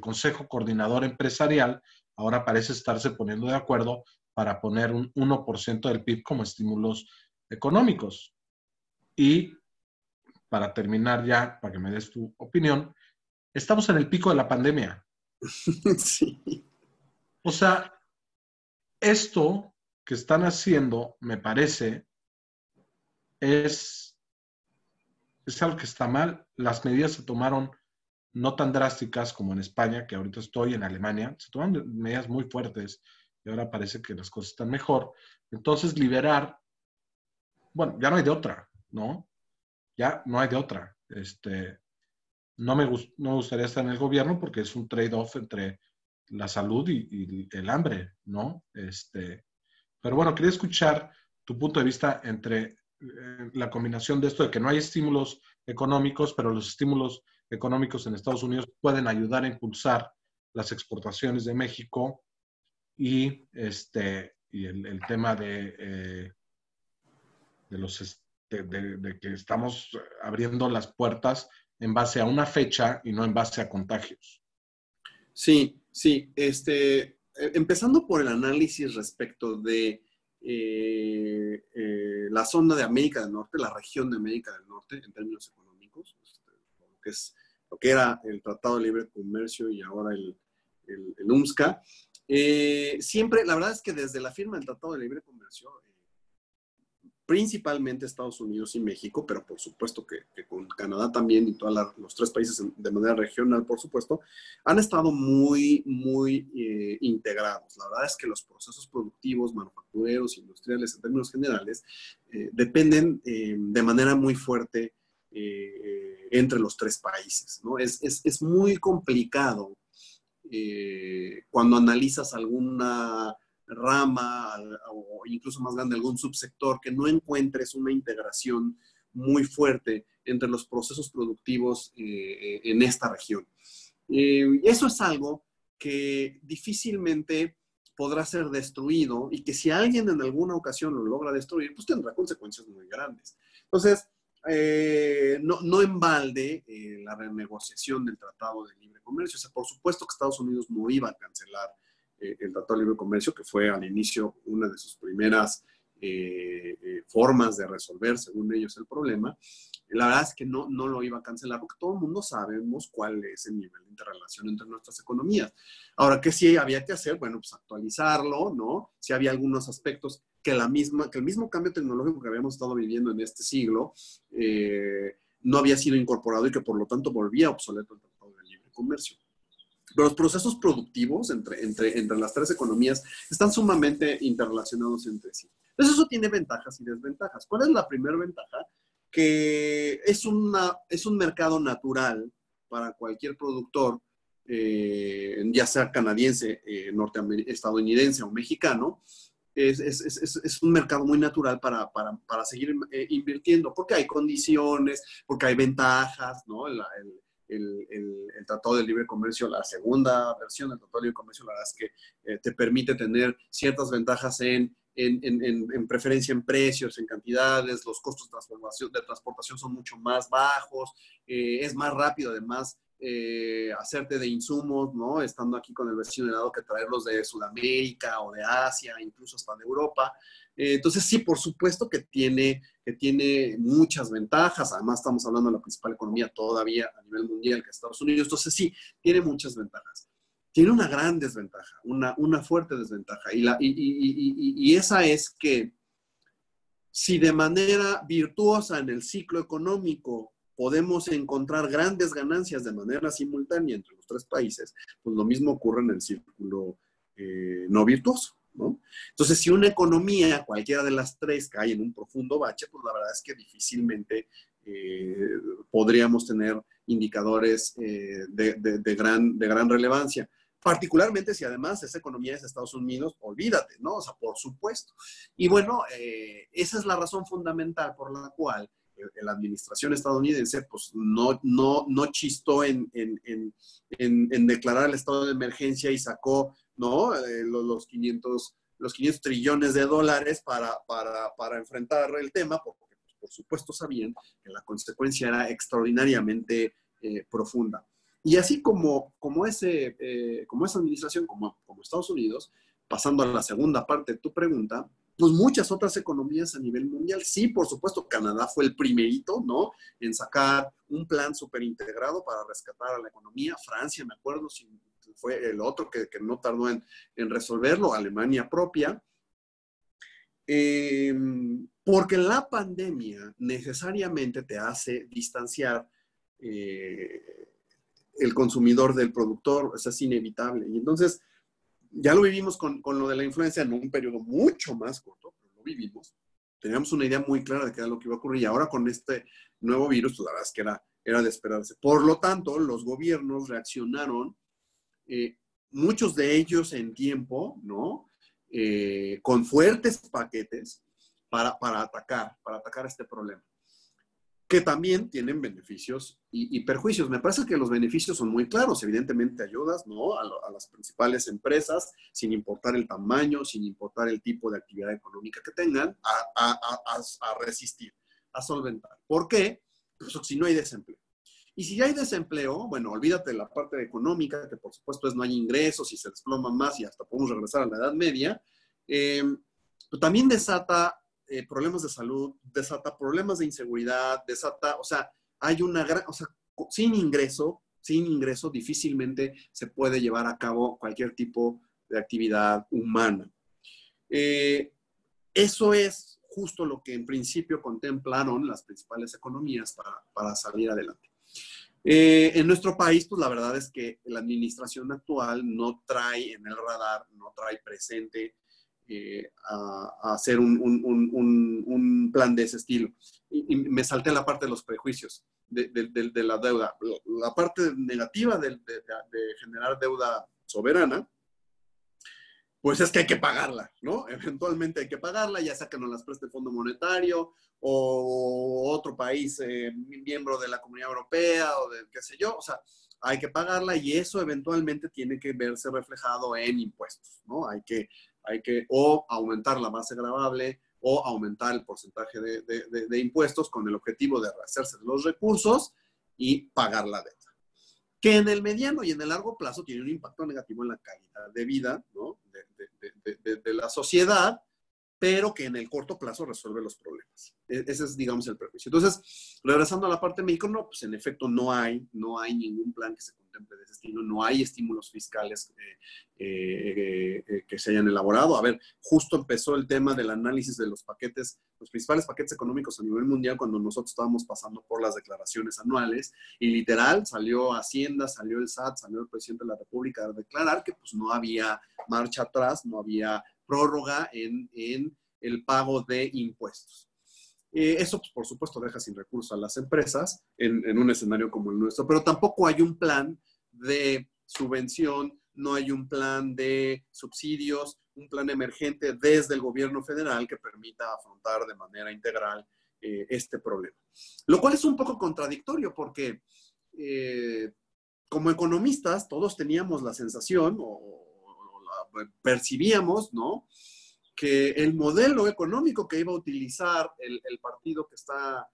Consejo Coordinador Empresarial ahora parece estarse poniendo de acuerdo para poner un 1% del PIB como estímulos económicos. Y para terminar ya, para que me des tu opinión, estamos en el pico de la pandemia. Sí. O sea, esto que están haciendo, me parece, es algo que está mal. Las medidas se tomaron no tan drásticas como en España, que ahorita estoy, en Alemania. Se tomaron medidas muy fuertes y ahora parece que las cosas están mejor. Entonces, liberar, bueno, ya no hay de otra, ¿no? Ya no hay de otra. No me gustaría estar en el gobierno porque es un trade-off entre la salud y el hambre, ¿no? Pero bueno, quería escuchar tu punto de vista entre la combinación de esto de que no hay estímulos económicos, pero los estímulos económicos en Estados Unidos pueden ayudar a impulsar las exportaciones de México y el tema de que estamos abriendo las puertas en base a una fecha y no en base a contagios. Sí. Empezando por el análisis respecto de la zona de América del Norte, la región de América del Norte, en términos económicos, lo que era el Tratado de Libre Comercio y ahora el USMCA. Siempre, la verdad es que desde la firma del Tratado de Libre Comercio, principalmente Estados Unidos y México, pero por supuesto que con Canadá también y todos los tres países de manera regional, por supuesto, han estado muy, muy integrados. La verdad es que los procesos productivos, manufactureros, industriales, en términos generales, dependen de manera muy fuerte entre los tres países, ¿no? Es muy complicado cuando analizas alguna rama o incluso más grande algún subsector que no encuentres una integración muy fuerte entre los procesos productivos en esta región. Eso es algo que difícilmente podrá ser destruido y que si alguien en alguna ocasión lo logra destruir, pues tendrá consecuencias muy grandes. Entonces, no en balde la renegociación del Tratado de Libre Comercio. O sea, por supuesto que Estados Unidos no iba a cancelar el Tratado de Libre Comercio, que fue al inicio una de sus primeras formas de resolver, según ellos, el problema. La verdad es que no lo iba a cancelar, porque todo el mundo sabemos cuál es el nivel de interrelación entre nuestras economías. Ahora, ¿qué sí había que hacer? Bueno, pues actualizarlo, ¿no? Sí había algunos aspectos que el mismo cambio tecnológico que habíamos estado viviendo en este siglo no había sido incorporado y que, por lo tanto, volvía obsoleto el Tratado de Libre Comercio. Pero los procesos productivos entre las tres economías están sumamente interrelacionados entre sí. Entonces, eso tiene ventajas y desventajas. ¿Cuál es la primera ventaja? Que es un mercado natural para cualquier productor, ya sea canadiense, estadounidense o mexicano. Es un mercado muy natural para seguir invirtiendo, porque hay condiciones, porque hay ventajas, ¿no? El Tratado de Libre Comercio, la segunda versión del Tratado de Libre Comercio, la verdad es que te permite tener ciertas ventajas en preferencia en precios, en cantidades, los costos de transportación son mucho más bajos, es más rápido además hacerte de insumos, ¿no? Estando aquí con el vecino de lado que traerlos de Sudamérica o de Asia, incluso hasta de Europa. Entonces, sí, por supuesto que tiene muchas ventajas. Además, estamos hablando de la principal economía todavía a nivel mundial, que es Estados Unidos. Entonces, sí, tiene muchas ventajas. Tiene una gran desventaja, una fuerte desventaja. Y esa es que Si de manera virtuosa en el ciclo económico podemos encontrar grandes ganancias de manera simultánea entre los tres países, pues lo mismo ocurre en el círculo no virtuoso, ¿no? Entonces, si una economía, cualquiera de las tres, cae en un profundo bache, pues la verdad es que difícilmente podríamos tener indicadores de gran relevancia. Particularmente si además esa economía es Estados Unidos, olvídate, ¿no? O sea, por supuesto. Y bueno, esa es la razón fundamental por la cual la administración estadounidense pues no chistó en declarar el estado de emergencia y sacó, ¿no? los 500 trillones de dólares para enfrentar el tema, porque por supuesto sabían que la consecuencia era extraordinariamente profunda. Y así como esa administración, como Estados Unidos, pasando a la segunda parte de tu pregunta, pues muchas otras economías a nivel mundial. Sí, por supuesto, Canadá fue el primerito, ¿no?, en sacar un plan súper integrado para rescatar a la economía. Francia, me acuerdo, fue el otro que no tardó en resolverlo. Alemania propia. Porque la pandemia necesariamente te hace distanciar el consumidor del productor, eso es inevitable. Y entonces, ya lo vivimos con lo de la influenza en un periodo mucho más corto, pero lo vivimos. Teníamos una idea muy clara de qué era lo que iba a ocurrir. Y ahora con este nuevo virus, pues la verdad es que era de esperarse. Por lo tanto, los gobiernos reaccionaron, muchos de ellos en tiempo, ¿no? Con fuertes paquetes para atacar este problema, que también tienen beneficios y perjuicios. Me parece que los beneficios son muy claros. Evidentemente ayudas, ¿no?, a las principales empresas, sin importar el tamaño, sin importar el tipo de actividad económica que tengan, a resistir, a solventar. ¿Por qué? Pues si no hay desempleo. Y si hay desempleo, bueno, olvídate de la parte económica, que por supuesto es no hay ingresos y se desploman más y hasta podemos regresar a la Edad Media. Pero también desata problemas de salud, desata problemas de inseguridad, desata, o sea, hay una gran, o sea, sin ingreso difícilmente se puede llevar a cabo cualquier tipo de actividad humana. Eso es justo lo que en principio contemplaron las principales economías para salir adelante. En nuestro país, pues la verdad es que la administración actual no trae en el radar, no trae presente a hacer un plan de ese estilo. Y me salté la parte de los prejuicios de la deuda. La parte negativa de generar deuda soberana, pues es que hay que pagarla, ¿no? Eventualmente hay que pagarla, ya sea que nos las preste el Fondo Monetario o otro país miembro de la Comunidad Europea o de qué sé yo. O sea, hay que pagarla y eso eventualmente tiene que verse reflejado en impuestos, ¿no? Hay que o aumentar la base gravable o aumentar el porcentaje de impuestos con el objetivo de rehacerse de los recursos y pagar la deuda. Que en el mediano y en el largo plazo tiene un impacto negativo en la calidad de vida, ¿no?, de la sociedad, pero que en el corto plazo resuelve los problemas. Ese es, digamos, el prejuicio. Entonces, regresando a la parte de México, no, pues en efecto no hay ningún plan que se contemple de ese estilo, no hay estímulos fiscales que se hayan elaborado. A ver, justo empezó el tema del análisis de los paquetes, los principales paquetes económicos a nivel mundial cuando nosotros estábamos pasando por las declaraciones anuales y literal salió Hacienda, salió el SAT, salió el presidente de la República a declarar que pues no había marcha atrás, no había prórroga en el pago de impuestos. Eso, pues, por supuesto, deja sin recursos a las empresas en un escenario como el nuestro, pero tampoco hay un plan de subvención, no hay un plan de subsidios, un plan emergente desde el gobierno federal que permita afrontar de manera integral este problema. Lo cual es un poco contradictorio porque como economistas todos teníamos la sensación percibíamos, ¿no?, que el modelo económico que iba a utilizar el partido que está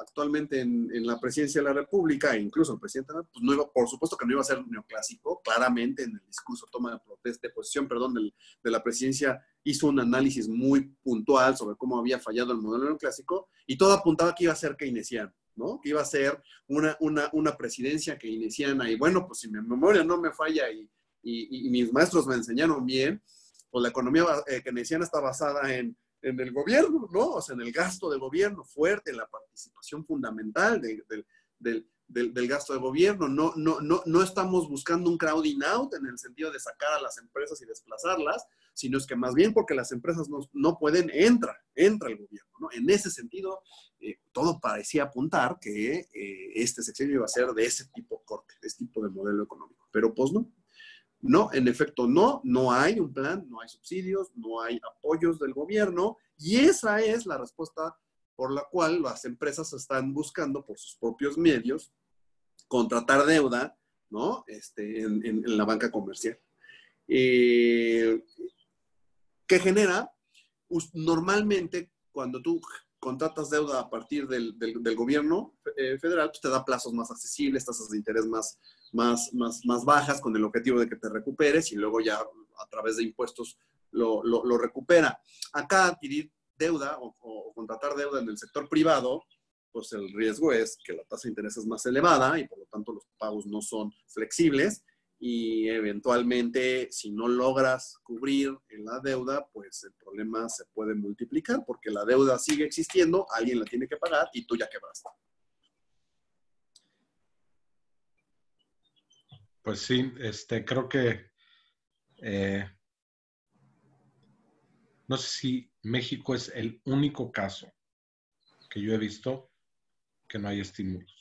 actualmente en la presidencia de la República, e incluso el presidente, pues no iba, por supuesto que no iba a ser neoclásico. Claramente en el discurso de posición de la presidencia hizo un análisis muy puntual sobre cómo había fallado el modelo neoclásico y todo apuntaba que iba a ser keynesiano, ¿no?, que iba a ser una presidencia keynesiana. Y bueno, pues si mi memoria no me falla y mis maestros me enseñaron bien, pues la economía keynesiana está basada en en el gobierno, ¿no? O sea, en el gasto de gobierno fuerte, en la participación fundamental del gasto de gobierno. No estamos buscando un crowding out en el sentido de sacar a las empresas y desplazarlas, sino es que más bien porque las empresas no pueden, entra el gobierno, ¿no? En ese sentido, todo parecía apuntar que este sexenio iba a ser de ese tipo corte, de este tipo de modelo económico. Pero pues no. No, en efecto, no hay un plan, no hay subsidios, no hay apoyos del gobierno, y esa es la respuesta por la cual las empresas están buscando por sus propios medios contratar deuda, ¿no? En la banca comercial. ¿Qué genera? Normalmente, cuando tú contratas deuda a partir del gobierno federal, pues te da plazos más accesibles, tasas de interés más bajas, con el objetivo de que te recuperes y luego ya a través de impuestos lo recupera. Acá adquirir deuda o contratar deuda en el sector privado, pues el riesgo es que la tasa de interés es más elevada y por lo tanto los pagos no son flexibles. Y eventualmente, si no logras cubrir en la deuda, pues el problema se puede multiplicar porque la deuda sigue existiendo, alguien la tiene que pagar y tú ya quebraste. Pues sí, creo que no sé si México es el único caso que yo he visto que no hay estímulos.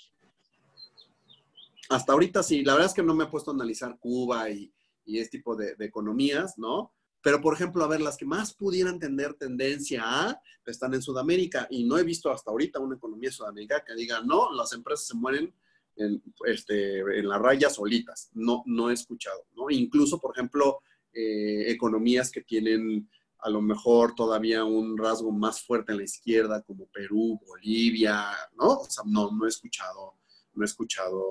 Hasta ahorita sí, la verdad es que no me he puesto a analizar Cuba y este tipo de economías, ¿no? Pero, por ejemplo, a ver, las que más pudieran tener tendencia a, están en Sudamérica, y no he visto hasta ahorita una economía sudamericana que diga, no, las empresas se mueren en la raya solitas. No he escuchado, ¿no? Incluso, por ejemplo, economías que tienen a lo mejor todavía un rasgo más fuerte en la izquierda, como Perú, Bolivia, ¿no? O sea, no he escuchado...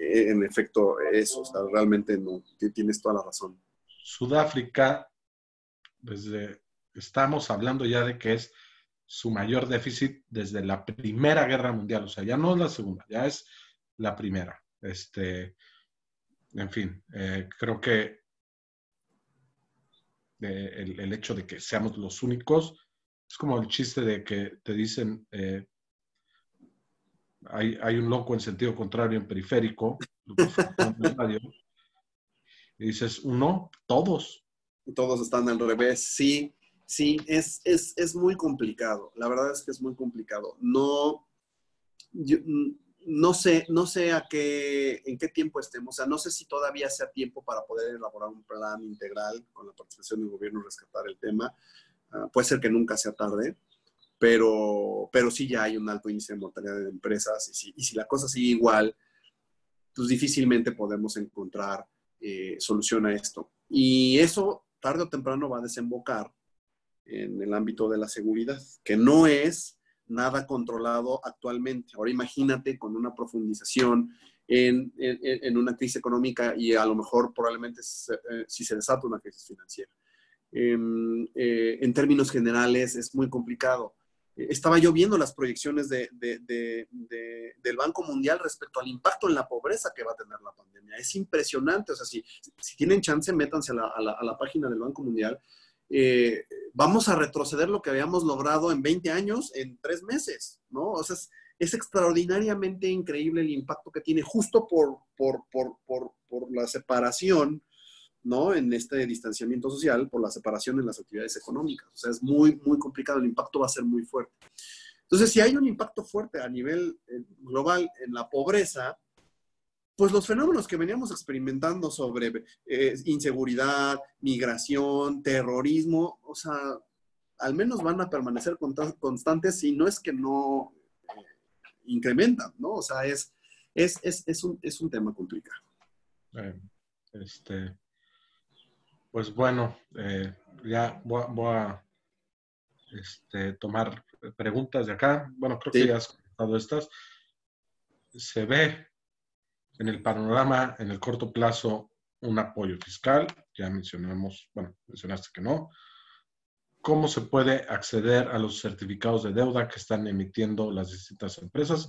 en efecto, eso, o sea, realmente no, tienes toda la razón. Sudáfrica, estamos hablando ya de que es su mayor déficit desde la Primera Guerra Mundial, o sea, ya no es la segunda, ya es la primera. En fin, creo que el hecho de que seamos los únicos, es como el chiste de que te dicen... Hay un loco en sentido contrario en periférico. Y dices, uno, todos. Todos están al revés, sí, es muy complicado. La verdad es que es muy complicado. No sé en qué tiempo estemos. O sea, no sé si todavía sea tiempo para poder elaborar un plan integral con la participación del gobierno, rescatar el tema. Puede ser que nunca sea tarde. Pero sí ya hay un alto índice de mortalidad de empresas y si la cosa sigue igual, pues difícilmente podemos encontrar solución a esto. Y eso tarde o temprano va a desembocar en el ámbito de la seguridad, que no es nada controlado actualmente. Ahora imagínate con una profundización en una crisis económica y a lo mejor probablemente si se desata una crisis financiera. En términos generales es muy complicado. Estaba yo viendo las proyecciones del Banco Mundial respecto al impacto en la pobreza que va a tener la pandemia. Es impresionante. O sea, si tienen chance, métanse a la página del Banco Mundial. Vamos a retroceder lo que habíamos logrado en 20 años en 3 meses, ¿no? O sea, es extraordinariamente increíble el impacto que tiene justo por la separación, ¿no? En este distanciamiento social, por la separación en las actividades económicas. O sea, es muy, muy complicado. El impacto va a ser muy fuerte. Entonces, si hay un impacto fuerte a nivel global en la pobreza, pues los fenómenos que veníamos experimentando sobre inseguridad, migración, terrorismo, o sea, al menos van a permanecer constantes y no es que no incrementan, ¿no? O sea, es un tema complicado. Pues bueno, ya voy a tomar preguntas de acá. Bueno, creo que ya has contestado estas. ¿Se ve en el panorama, en el corto plazo, un apoyo fiscal? Ya mencionaste que no. ¿Cómo se puede acceder a los certificados de deuda que están emitiendo las distintas empresas?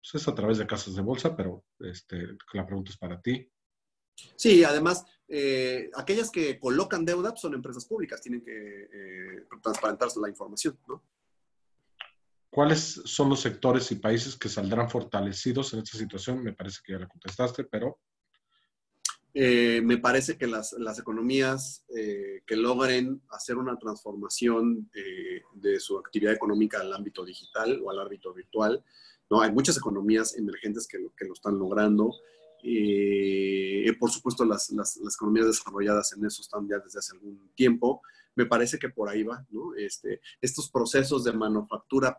Pues es a través de casas de bolsa, pero la pregunta es para ti. Sí, además, aquellas que colocan deuda son empresas públicas, tienen que transparentarse la información, ¿no? ¿Cuáles son los sectores y países que saldrán fortalecidos en esta situación? Me parece que ya la contestaste, pero... me parece que las economías que logren hacer una transformación de su actividad económica al ámbito digital o al ámbito virtual, ¿no? Hay muchas economías emergentes que lo están logrando. Por supuesto, las economías desarrolladas en eso están ya desde hace algún tiempo. Me parece que por ahí va, ¿no? Estos procesos de manufactura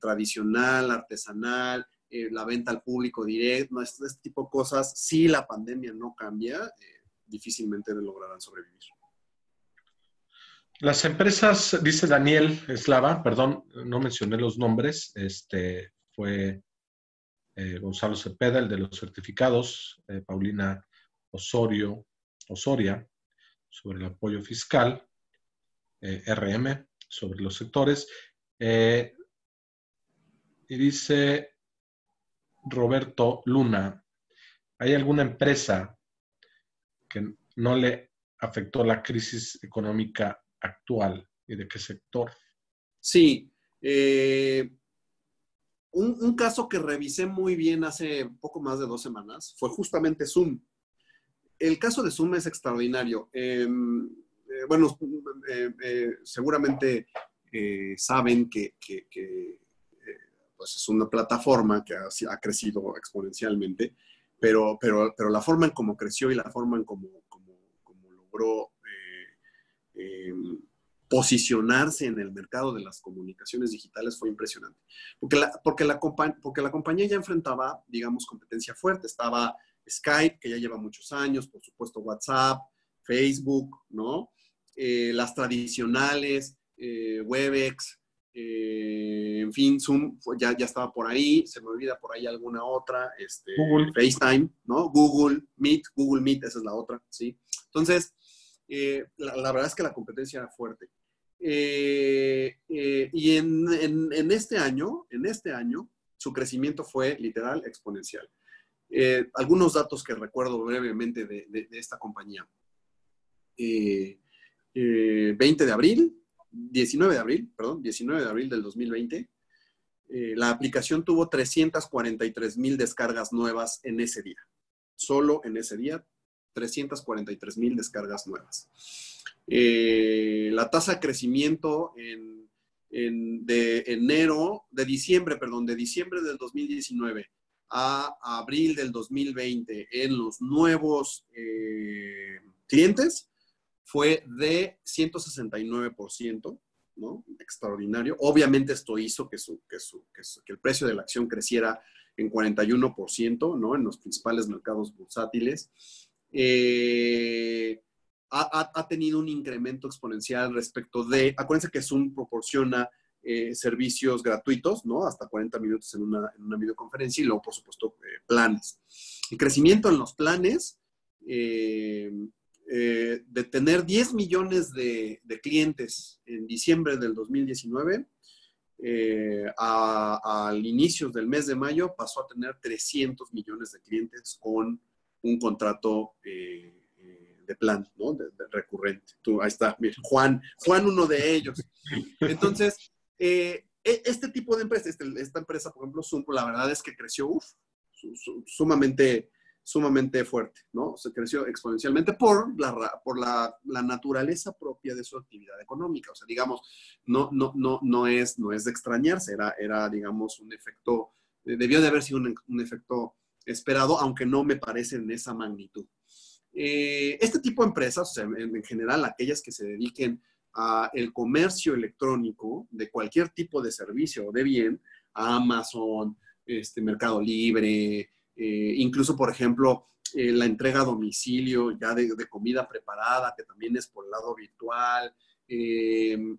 tradicional, artesanal, la venta al público directo, este tipo de cosas, si la pandemia no cambia, difícilmente lograrán sobrevivir. Las empresas, dice Daniel Eslava, perdón, no mencioné los nombres, fue Gonzalo Cepeda, el de los certificados, Paulina Osoria, sobre el apoyo fiscal, RM, sobre los sectores, y dice... Roberto Luna, ¿hay alguna empresa que no le afectó la crisis económica actual? ¿Y de qué sector? Sí. Un caso que revisé muy bien hace poco más de 2 semanas fue justamente Zoom. El caso de Zoom es extraordinario. Seguramente saben que pues es una plataforma que ha crecido exponencialmente, pero la forma en cómo creció y la forma en cómo logró posicionarse en el mercado de las comunicaciones digitales fue impresionante. Porque la compañía ya enfrentaba, digamos, competencia fuerte. Estaba Skype, que ya lleva muchos años, por supuesto WhatsApp, Facebook, ¿no? Las tradicionales, Webex, en fin, Zoom ya estaba por ahí, se me olvida por ahí alguna otra, Google. FaceTime, ¿no? Google Meet, esa es la otra, ¿sí? Entonces, la verdad es que la competencia era fuerte. Y en este año, su crecimiento fue literal exponencial. Algunos datos que recuerdo brevemente de esta compañía. 19 de abril del 2020, la aplicación tuvo 343,000 descargas nuevas en ese día. Solo en ese día, 343,000 descargas nuevas. La tasa de crecimiento de diciembre del 2019 a abril del 2020 en los nuevos clientes, fue de 169%, ¿no? Extraordinario. Obviamente esto hizo que el precio de la acción creciera en 41%, ¿no? En los principales mercados bursátiles. Ha tenido un incremento exponencial respecto de... Acuérdense que Zoom proporciona servicios gratuitos, ¿no? Hasta 40 minutos en una videoconferencia y luego, por supuesto, planes. El crecimiento en los planes... de tener 10 millones de clientes en diciembre del 2019, al inicio del mes de mayo pasó a tener 300 millones de clientes con un contrato de plan, ¿no? De recurrente. Ahí está, mira, Juan uno de ellos. Entonces, este tipo de empresa, esta empresa, por ejemplo, Zoom, la verdad es que creció sumamente fuerte, ¿no? Se creció exponencialmente por la naturaleza propia de su actividad económica. O sea, digamos, no es de extrañarse. Era digamos, un efecto, debió de haber sido un efecto esperado, aunque no me parece en esa magnitud. Este tipo de empresas, o sea, en general, aquellas que se dediquen al comercio electrónico de cualquier tipo de servicio o de bien, Amazon, Mercado Libre, incluso, por ejemplo, la entrega a domicilio ya de comida preparada, que también es por el lado virtual,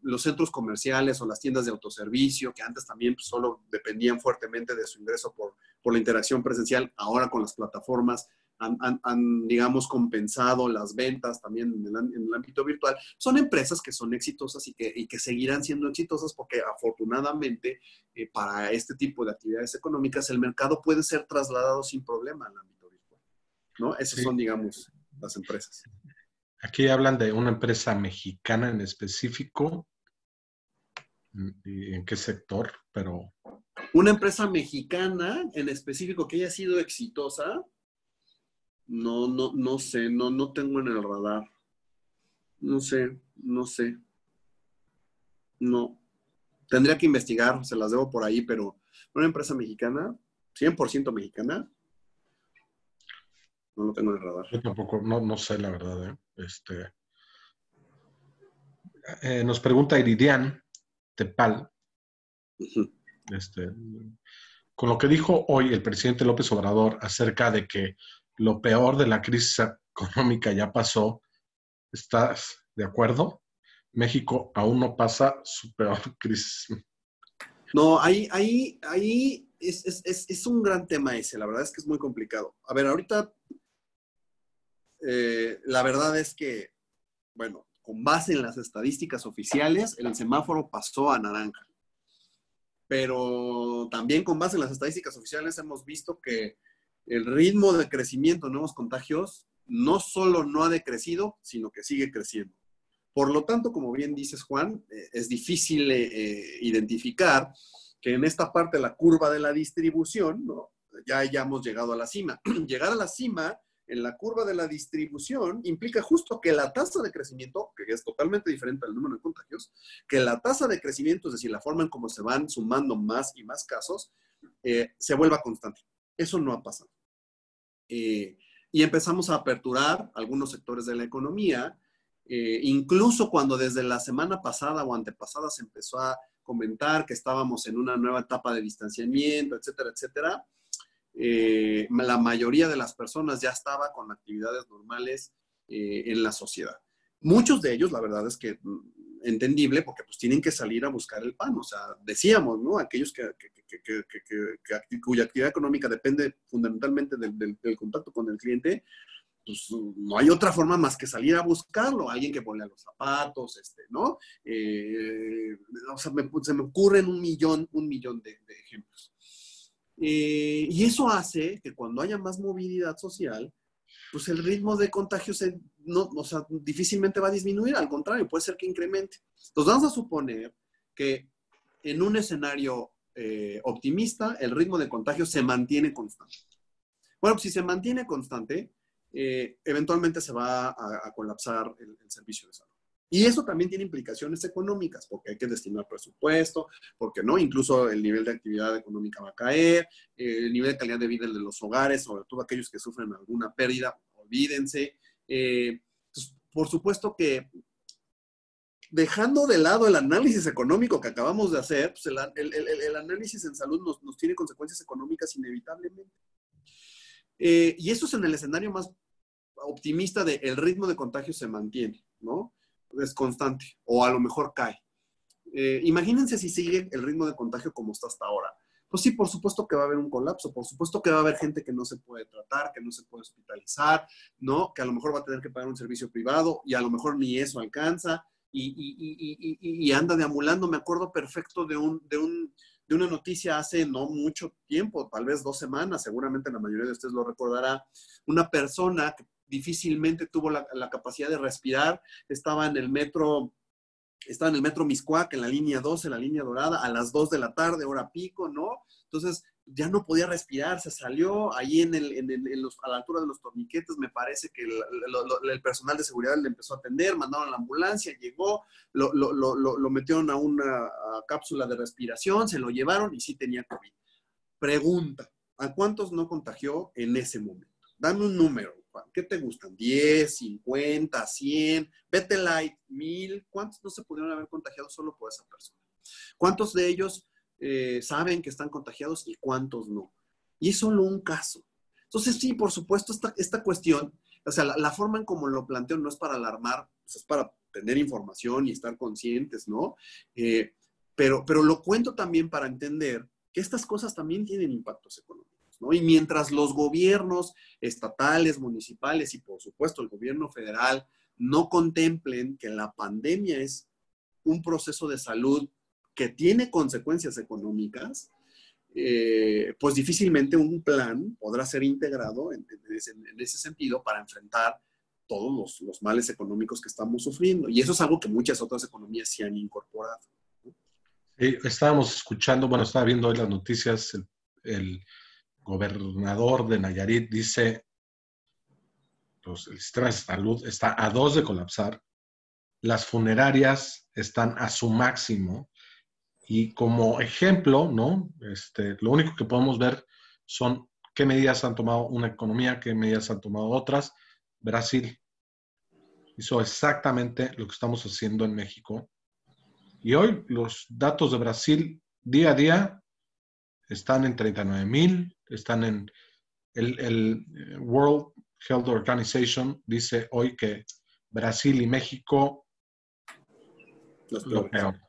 los centros comerciales o las tiendas de autoservicio, que antes también pues, solo dependían fuertemente de su ingreso por la interacción presencial, ahora con las plataformas han digamos, compensado las ventas también en el ámbito virtual. Son empresas que son exitosas y que seguirán siendo exitosas porque afortunadamente para este tipo de actividades económicas el mercado puede ser trasladado sin problema al ámbito virtual. ¿no? Esas son, digamos, las empresas. Aquí hablan de una empresa mexicana en específico. ¿En qué sector? Pero... una empresa mexicana en específico que haya sido exitosa, no sé, no tengo en el radar. No sé. No. Tendría que investigar, se las debo por ahí, pero una empresa mexicana, 100% mexicana, no lo tengo en el radar. Yo tampoco, no sé la verdad. Nos pregunta Iridian Tepal. Con lo que dijo hoy el presidente López Obrador acerca de que lo peor de la crisis económica ya pasó, ¿estás de acuerdo? México aún no pasa su peor crisis. No, ahí es un gran tema ese. La verdad es que es muy complicado. A ver, ahorita la verdad es que, bueno, con base en las estadísticas oficiales, el semáforo pasó a naranja. Pero también con base en las estadísticas oficiales hemos visto que el ritmo de crecimiento de nuevos contagios no solo no ha decrecido, sino que sigue creciendo. Por lo tanto, como bien dices, Juan, es difícil identificar que en esta parte de la curva de la distribución, ¿no?, ya hayamos llegado a la cima. Llegar a la cima en la curva de la distribución implica justo que la tasa de crecimiento, que es totalmente diferente al número de contagios, que la tasa de crecimiento, es decir, la forma en cómo se van sumando más y más casos, se vuelva constante. Eso no ha pasado. Y empezamos a aperturar algunos sectores de la economía. Incluso cuando desde la semana pasada o antepasada se empezó a comentar que estábamos en una nueva etapa de distanciamiento, etcétera, etcétera, la mayoría de las personas ya estaba con actividades normales en la sociedad. Muchos de ellos, la verdad es que entendible, porque pues tienen que salir a buscar el pan. O sea, decíamos, ¿no?, aquellos cuya actividad económica depende fundamentalmente del contacto con el cliente, pues no hay otra forma más que salir a buscarlo. Alguien que ponga los zapatos, ¿no? O sea, se me ocurren un millón de ejemplos. Y eso hace que cuando haya más movilidad social, pues el ritmo de contagio difícilmente va a disminuir. Al contrario, puede ser que incremente. Entonces vamos a suponer que en un escenario optimista, el ritmo de contagio se mantiene constante. Bueno, pues si se mantiene constante, eventualmente se va a colapsar el servicio de salud. Y eso también tiene implicaciones económicas, porque hay que destinar presupuesto, porque no, incluso el nivel de actividad económica va a caer, el nivel de calidad de vida de los hogares, sobre todo aquellos que sufren alguna pérdida, olvídense. Pues, por supuesto que dejando de lado el análisis económico que acabamos de hacer, pues el análisis en salud nos tiene consecuencias económicas inevitablemente. Y eso es en el escenario más optimista de el ritmo de contagio se mantiene, ¿no? Es constante, o a lo mejor cae. Imagínense si sigue el ritmo de contagio como está hasta ahora. Pues sí, por supuesto que va a haber un colapso, por supuesto que va a haber gente que no se puede tratar, que no se puede hospitalizar, ¿no?, que a lo mejor va a tener que pagar un servicio privado y a lo mejor ni eso alcanza y anda deambulando. Me acuerdo perfecto de una noticia hace no mucho tiempo, tal vez 2 semanas, seguramente la mayoría de ustedes lo recordará, una persona que difícilmente tuvo la capacidad de respirar, estaba en el metro Miscuac, en la línea 12, la línea dorada, a las 2 de la tarde, hora pico, ¿no? Entonces, ya no podía respirar, se salió ahí a la altura de los torniquetes. Me parece que el personal de seguridad le empezó a atender, mandaron a la ambulancia, llegó, lo metieron a una cápsula de respiración, se lo llevaron y sí tenía COVID. Pregunta, ¿a cuántos no contagió en ese momento? Dame un número, Juan. ¿Qué te gustan? ¿10, 50, 100? Vete light, 1000. ¿Cuántos no se pudieron haber contagiado solo por esa persona? ¿Cuántos de ellos saben que están contagiados y cuántos no? Y es solo un caso. Entonces, sí, por supuesto, esta cuestión, o sea, la forma en como lo planteo no es para alarmar, pues es para tener información y estar conscientes, ¿no? Pero lo cuento también para entender que estas cosas también tienen impactos económicos, ¿no? Y mientras los gobiernos estatales, municipales y, por supuesto, el gobierno federal no contemplen que la pandemia es un proceso de salud que tiene consecuencias económicas, pues difícilmente un plan podrá ser integrado en, fuertes en ese sentido para enfrentar todos los males económicos que estamos sufriendo. Y eso es algo que muchas otras economías sí han incorporado. Estábamos escuchando, bueno, estaba viendo hoy las noticias, el gobernador de Nayarit dice, pues, el sistema de salud está a 2 de colapsar, las funerarias están a su máximo, y como ejemplo, ¿no? Lo único que podemos ver son qué medidas han tomado una economía, qué medidas han tomado otras. Brasil hizo exactamente lo que estamos haciendo en México. Y hoy los datos de Brasil día a día están en 39,000, están en el World Health Organization dice hoy que Brasil y México lo peor.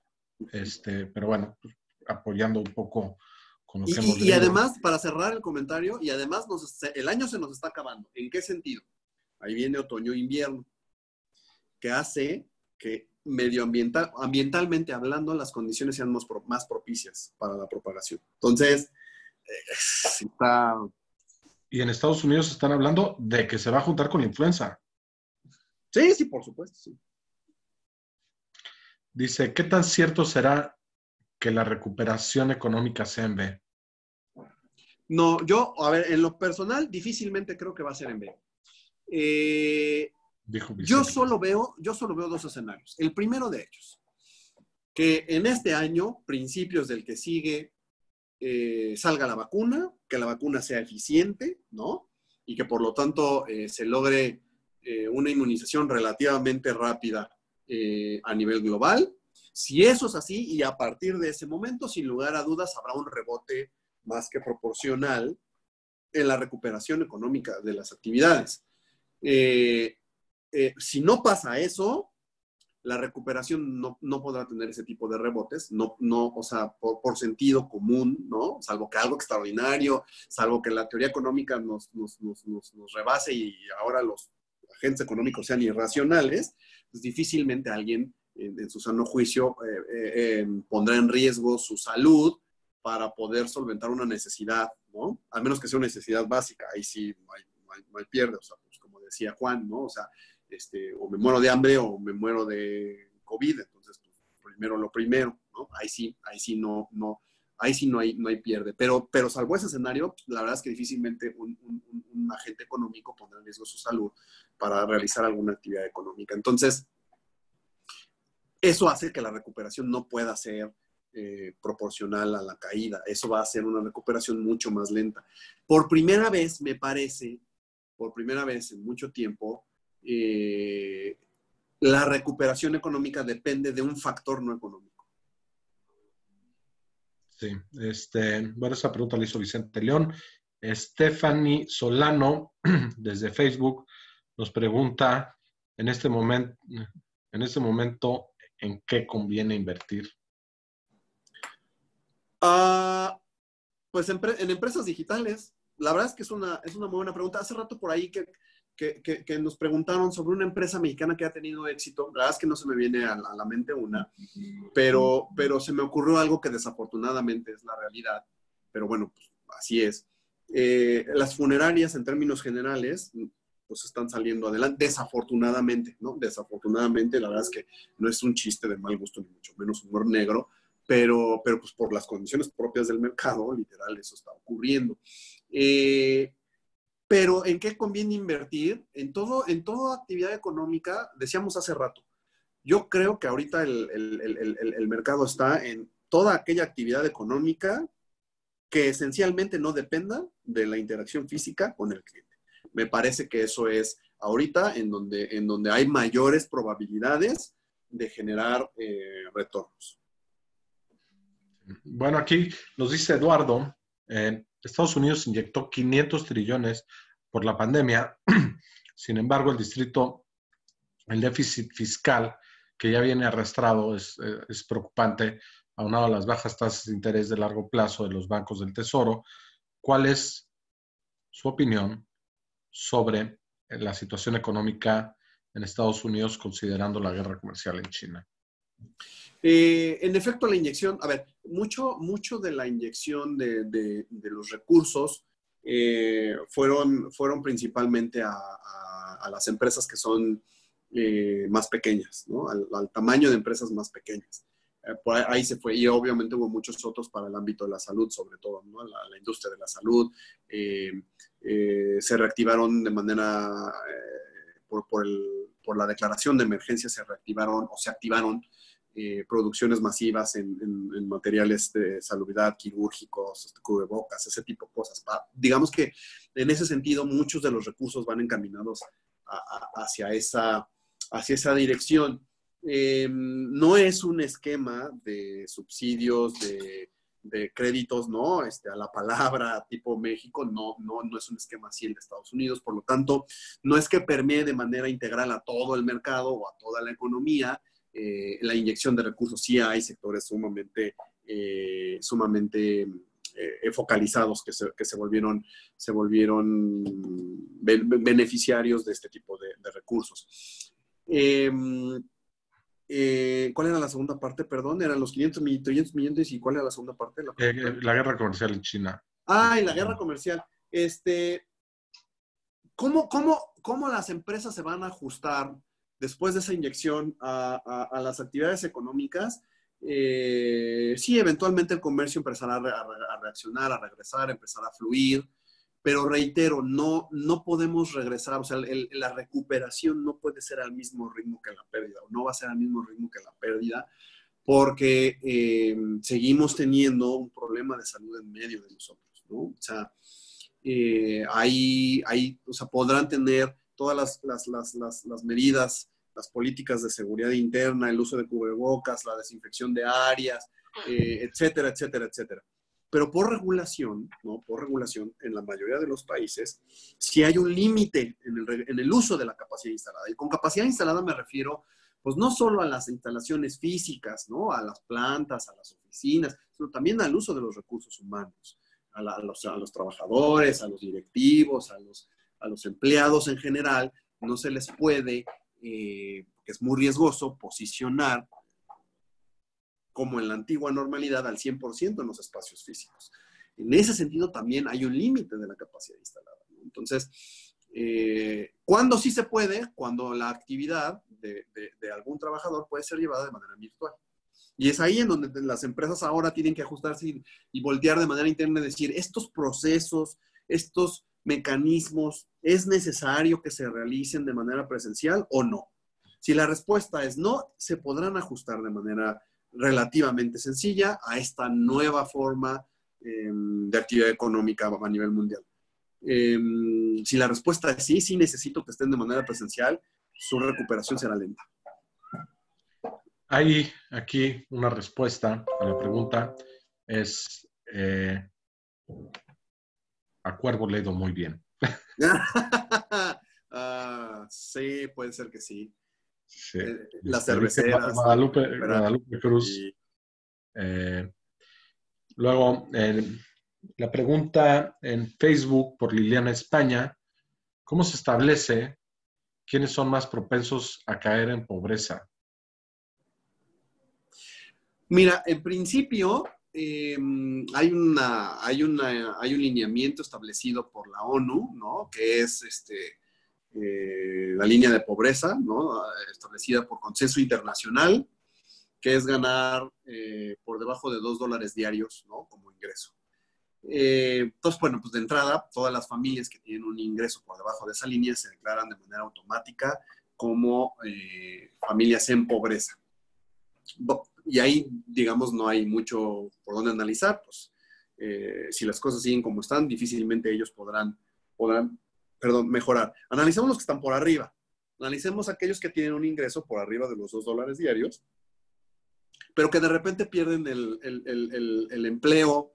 Pero bueno, apoyando un poco con lo que hemos leído. Y además, para cerrar el comentario, y además el año se nos está acabando. ¿En qué sentido? Ahí viene otoño e invierno, que hace que ambientalmente hablando las condiciones sean más propicias para la propagación. Entonces, está... Y en Estados Unidos están hablando de que se va a juntar con la influenza. Sí, sí, por supuesto, sí. Dice, ¿qué tan cierto será que la recuperación económica sea en B? No, yo, a ver, en lo personal, difícilmente creo que va a ser en B. Yo solo veo dos escenarios. El primero de ellos, que en este año, principios del que sigue, salga la vacuna, que la vacuna sea eficiente, ¿no? Y que por lo tanto se logre una inmunización relativamente rápida a nivel global. Si eso es así, y a partir de ese momento, sin lugar a dudas, habrá un rebote más que proporcional en la recuperación económica de las actividades. Si no pasa eso, la recuperación no podrá tener ese tipo de rebotes, o sea, por sentido común, ¿no? Salvo que algo extraordinario, salvo que la teoría económica nos rebase y ahora los agentes económicos sean irracionales, pues difícilmente alguien en su sano juicio pondrá en riesgo su salud para poder solventar una necesidad, ¿no? A menos que sea una necesidad básica, ahí sí no hay pierde, o sea, pues como decía Juan, ¿no? O sea, o me muero de hambre o me muero de COVID, entonces pues, lo primero, ¿no? Ahí sí no hay pierde. Pero salvo ese escenario, la verdad es que difícilmente un agente económico pondrá en riesgo su salud para realizar alguna actividad económica. Entonces, eso hace que la recuperación no pueda ser proporcional a la caída. Eso va a ser una recuperación mucho más lenta. Por primera vez, me parece, en mucho tiempo, la recuperación económica depende de un factor no económico. Sí, bueno, esa pregunta la hizo Vicente León. Stephanie Solano, desde Facebook, nos pregunta, en este momento, ¿en qué conviene invertir? Pues en empresas digitales. La verdad es que es una muy buena pregunta. Hace rato por ahí que nos preguntaron sobre una empresa mexicana que ha tenido éxito. La verdad es que no se me viene a la mente una, pero se me ocurrió algo que desafortunadamente es la realidad. Pero bueno, pues, así es. Las funerarias en términos generales, pues están saliendo adelante, desafortunadamente, ¿no? Desafortunadamente, la verdad es que no es un chiste de mal gusto, ni mucho menos humor negro, pero pues por las condiciones propias del mercado, literal, eso está ocurriendo. Pero ¿en qué conviene invertir? En toda actividad económica, decíamos hace rato, yo creo que ahorita el mercado está en toda aquella actividad económica que esencialmente no dependa de la interacción física con el cliente. Me parece que eso es ahorita en donde hay mayores probabilidades de generar retornos. Bueno, aquí nos dice Eduardo, Estados Unidos inyectó 500 trillones por la pandemia. Sin embargo, el déficit fiscal que ya viene arrastrado es preocupante, aunado a las bajas tasas de interés de largo plazo de los bancos del Tesoro. ¿Cuál es su opinión sobre la situación económica en Estados Unidos considerando la guerra comercial en China? En efecto, la inyección, a ver, mucho de la inyección de los recursos fueron principalmente a las empresas que son más pequeñas, ¿no? Al tamaño de empresas más pequeñas. Por ahí se fue, y obviamente hubo muchos otros para el ámbito de la salud, sobre todo, ¿no? La industria de la salud. Se reactivaron de manera, por la declaración de emergencia, se reactivaron o se activaron producciones masivas en materiales de salubridad, quirúrgicos, cubrebocas, ese tipo de cosas. Digamos que en ese sentido muchos de los recursos van encaminados hacia esa dirección. No es un esquema de subsidios, de créditos, ¿no? A la palabra, tipo México, no es un esquema así en Estados Unidos. Por lo tanto, no es que permee de manera integral a todo el mercado o a toda la economía la inyección de recursos. Sí hay sectores sumamente focalizados que se volvieron beneficiarios de este tipo de recursos. ¿Cuál era la segunda parte? Perdón, eran los 500 millones y ¿cuál era la segunda parte? La guerra comercial en China. Ah, y la guerra comercial. ¿Cómo las empresas se van a ajustar después de esa inyección a las actividades económicas? Sí, eventualmente el comercio empezará a reaccionar, a regresar, empezará a fluir. Pero reitero, no podemos regresar, o sea, la recuperación no puede ser al mismo ritmo que la pérdida, o no va a ser al mismo ritmo que la pérdida, porque seguimos teniendo un problema de salud en medio de nosotros, ¿no? O sea, podrán tener todas las medidas, las políticas de seguridad interna, el uso de cubrebocas, la desinfección de áreas, etcétera, etcétera, etcétera. Pero por regulación, ¿no? Por regulación, en la mayoría de los países, si hay un límite en el uso de la capacidad instalada. Y con capacidad instalada me refiero, pues no solo a las instalaciones físicas, ¿no? A las plantas, a las oficinas, sino también al uso de los recursos humanos, a los trabajadores, a los directivos, a los empleados en general. No se les puede, es muy riesgoso, posicionar como en la antigua normalidad, al 100% en los espacios físicos. En ese sentido, también hay un límite de la capacidad instalada, ¿no? Entonces, ¿cuándo sí se puede? Cuando la actividad de algún trabajador puede ser llevada de manera virtual. Y es ahí en donde las empresas ahora tienen que ajustarse y voltear de manera interna y decir, estos procesos, estos mecanismos, ¿es necesario que se realicen de manera presencial o no? Si la respuesta es no, se podrán ajustar de manera relativamente sencilla a esta nueva forma de actividad económica a nivel mundial. Si la respuesta es sí, sí necesito que estén de manera presencial, su recuperación será lenta. Hay aquí una respuesta a la pregunta. Es, a Cuervo le he ido muy bien. Sí, puede ser que sí. Sí. Las cerveceras. Guadalupe Cruz. Sí. Luego, la pregunta en Facebook por Liliana España. ¿Cómo se establece quiénes son más propensos a caer en pobreza? Mira, en principio hay un lineamiento establecido por la ONU, ¿no? Que es la línea de pobreza, ¿no? Establecida por consenso internacional, que es ganar por debajo de $2 diarios, ¿no? Como ingreso. Entonces, bueno, pues de entrada, todas las familias que tienen un ingreso por debajo de esa línea se declaran de manera automática como familias en pobreza. Y ahí, digamos, no hay mucho por dónde analizar. Pues, si las cosas siguen como están, difícilmente ellos podrán mejorar. Analicemos los que están por arriba. Analicemos aquellos que tienen un ingreso por arriba de los $2 diarios, pero que de repente pierden el empleo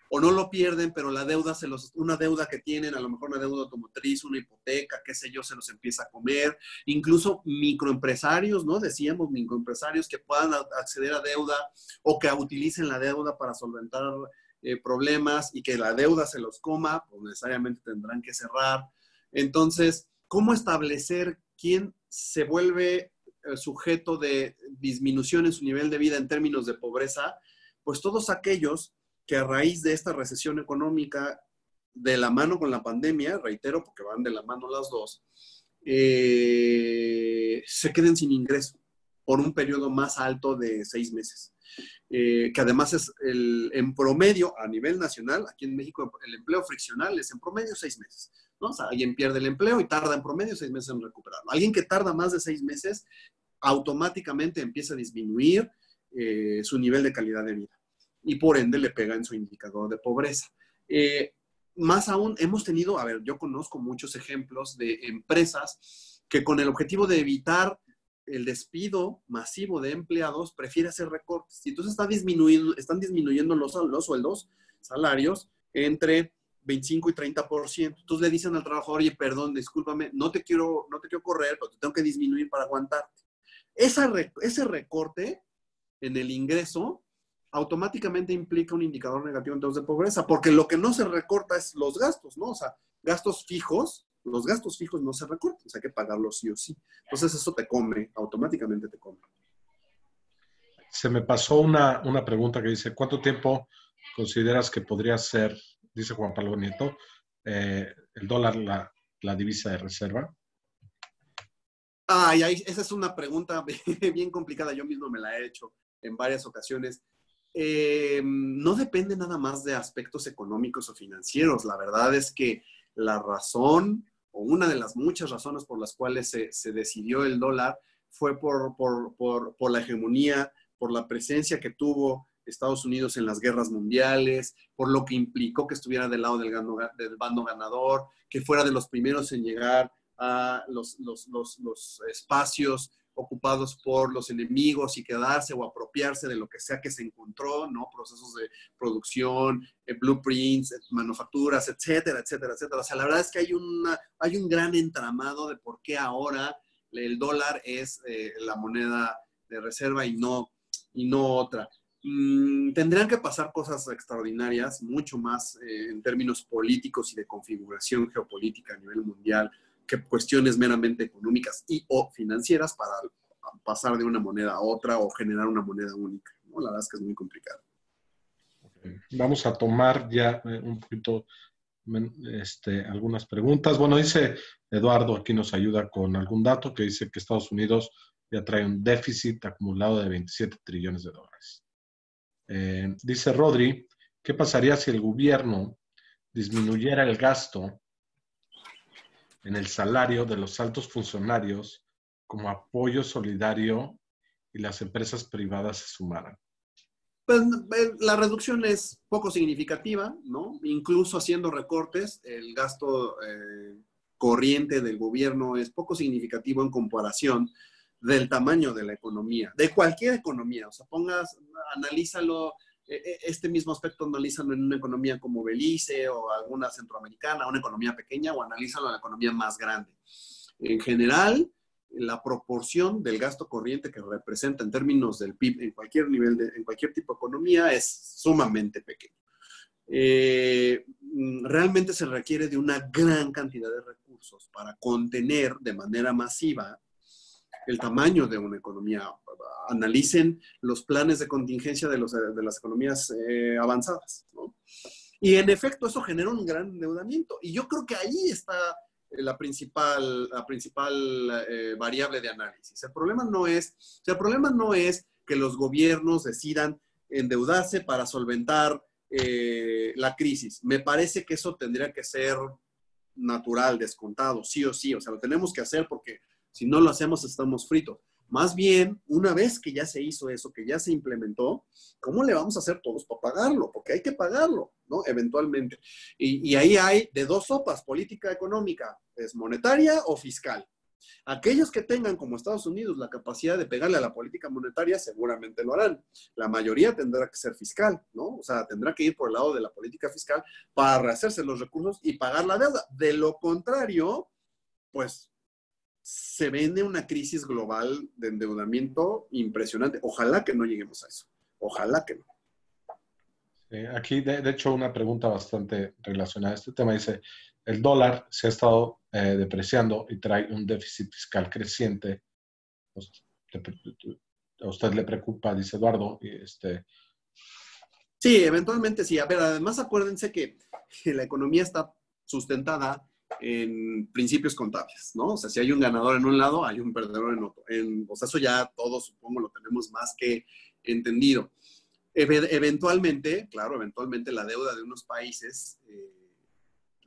o no lo pierden, pero la deuda, una deuda que tienen, a lo mejor una deuda automotriz, una hipoteca, qué sé yo, se los empieza a comer. Incluso microempresarios, ¿no? Decíamos microempresarios que puedan acceder a deuda o que utilicen la deuda para solventar problemas y que la deuda se los coma, pues necesariamente tendrán que cerrar. Entonces, ¿cómo establecer quién se vuelve sujeto de disminución en su nivel de vida en términos de pobreza? Pues todos aquellos que a raíz de esta recesión económica, de la mano con la pandemia, reitero, porque van de la mano las dos, se queden sin ingreso por un periodo más alto de 6 meses. Que además es en promedio a nivel nacional, aquí en México el empleo friccional es en promedio 6 meses, ¿no? O sea, alguien pierde el empleo y tarda en promedio 6 meses en recuperarlo. Alguien que tarda más de 6 meses automáticamente empieza a disminuir su nivel de calidad de vida y por ende le pega en su indicador de pobreza. Más aún, hemos tenido, a ver, yo conozco muchos ejemplos de empresas que con el objetivo de evitar el despido masivo de empleados prefiere hacer recortes. Y entonces están disminuyendo los sueldos, salarios, entre 25 y 30%. Entonces le dicen al trabajador, oye, perdón, discúlpame, no te quiero correr, pero te tengo que disminuir para aguantarte. Ese recorte en el ingreso automáticamente implica un indicador negativo en términos de pobreza, porque lo que no se recorta es los gastos, ¿no? O sea, gastos fijos. Los gastos fijos no se recortan, o sea, hay que pagarlos sí o sí. Entonces eso te come, automáticamente te come. Se me pasó una pregunta que dice, ¿cuánto tiempo consideras que podría ser, dice Juan Pablo Nieto, el dólar la divisa de reserva? Ay, esa es una pregunta bien complicada, yo mismo me la he hecho en varias ocasiones. No depende nada más de aspectos económicos o financieros, la verdad es que la razón, o una de las muchas razones por las cuales se decidió el dólar fue por la hegemonía, por la presencia que tuvo Estados Unidos en las guerras mundiales, por lo que implicó que estuviera del lado del bando ganador, que fuera de los primeros en llegar a los espacios ocupados por los enemigos y quedarse o apropiarse de lo que sea que se encontró, ¿no? Procesos de producción, blueprints, manufacturas, etcétera, etcétera, etcétera. O sea, la verdad es que hay un gran entramado de por qué ahora el dólar es la moneda de reserva y no otra. Tendrían que pasar cosas extraordinarias, mucho más en términos políticos y de configuración geopolítica a nivel mundial, que cuestiones meramente económicas y o financieras para pasar de una moneda a otra o generar una moneda única, ¿no? La verdad es que es muy complicado. Okay. Vamos a tomar ya un poquito algunas preguntas. Bueno, dice Eduardo, aquí nos ayuda con algún dato que dice que Estados Unidos ya trae un déficit acumulado de 27 trillones de dólares. Dice Rodri, ¿qué pasaría si el gobierno disminuyera el gasto en el salario de los altos funcionarios como apoyo solidario y las empresas privadas se sumaran? Pues la reducción es poco significativa, ¿no? Incluso haciendo recortes, el gasto corriente del gobierno es poco significativo en comparación del tamaño de la economía, de cualquier economía. O sea, analízalo. Este mismo aspecto analízalo en una economía como Belice o alguna centroamericana, una economía pequeña, o analízalo en la economía más grande. En general, la proporción del gasto corriente que representa en términos del PIB en cualquier nivel, en cualquier tipo de economía, es sumamente pequeña. Realmente se requiere de una gran cantidad de recursos para contener de manera masiva el tamaño de una economía. Analicen los planes de contingencia de las economías avanzadas, ¿no? Y en efecto eso genera un gran endeudamiento. Y yo creo que ahí está la principal variable de análisis. El problema no es que los gobiernos decidan endeudarse para solventar la crisis. Me parece que eso tendría que ser natural, descontado, sí o sí. O sea, lo tenemos que hacer porque si no lo hacemos, estamos fritos. Más bien, una vez que ya se hizo eso, que ya se implementó, ¿cómo le vamos a hacer todos para pagarlo? Porque hay que pagarlo, ¿no? Eventualmente. Y ahí hay de dos sopas, política económica, es monetaria o fiscal. Aquellos que tengan, como Estados Unidos, la capacidad de pegarle a la política monetaria, seguramente lo harán. La mayoría tendrá que ser fiscal, ¿no? O sea, tendrá que ir por el lado de la política fiscal para rehacerse los recursos y pagar la deuda. De lo contrario, pues se vende una crisis global de endeudamiento impresionante. Ojalá que no lleguemos a eso. Ojalá que no. Aquí, de hecho, una pregunta bastante relacionada a este tema. Dice, el dólar se ha estado depreciando y trae un déficit fiscal creciente. A usted le preocupa, dice Eduardo, Sí, eventualmente sí. A ver, además acuérdense que la economía está sustentada en principios contables, ¿no? O sea, si hay un ganador en un lado, hay un perdedor en otro. O sea, eso ya todos supongo lo tenemos más que entendido. Eventualmente, claro, eventualmente la deuda de unos países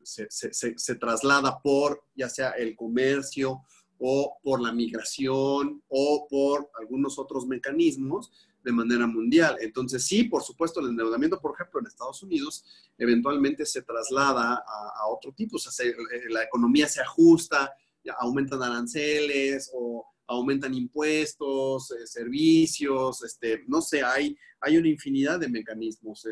se traslada por ya sea el comercio o por la migración o por algunos otros mecanismos de manera mundial. Entonces, sí, por supuesto, el endeudamiento, por ejemplo, en Estados Unidos, eventualmente se traslada a otro tipo. O sea, la economía se ajusta, aumentan aranceles o aumentan impuestos, servicios, no sé, hay una infinidad de mecanismos,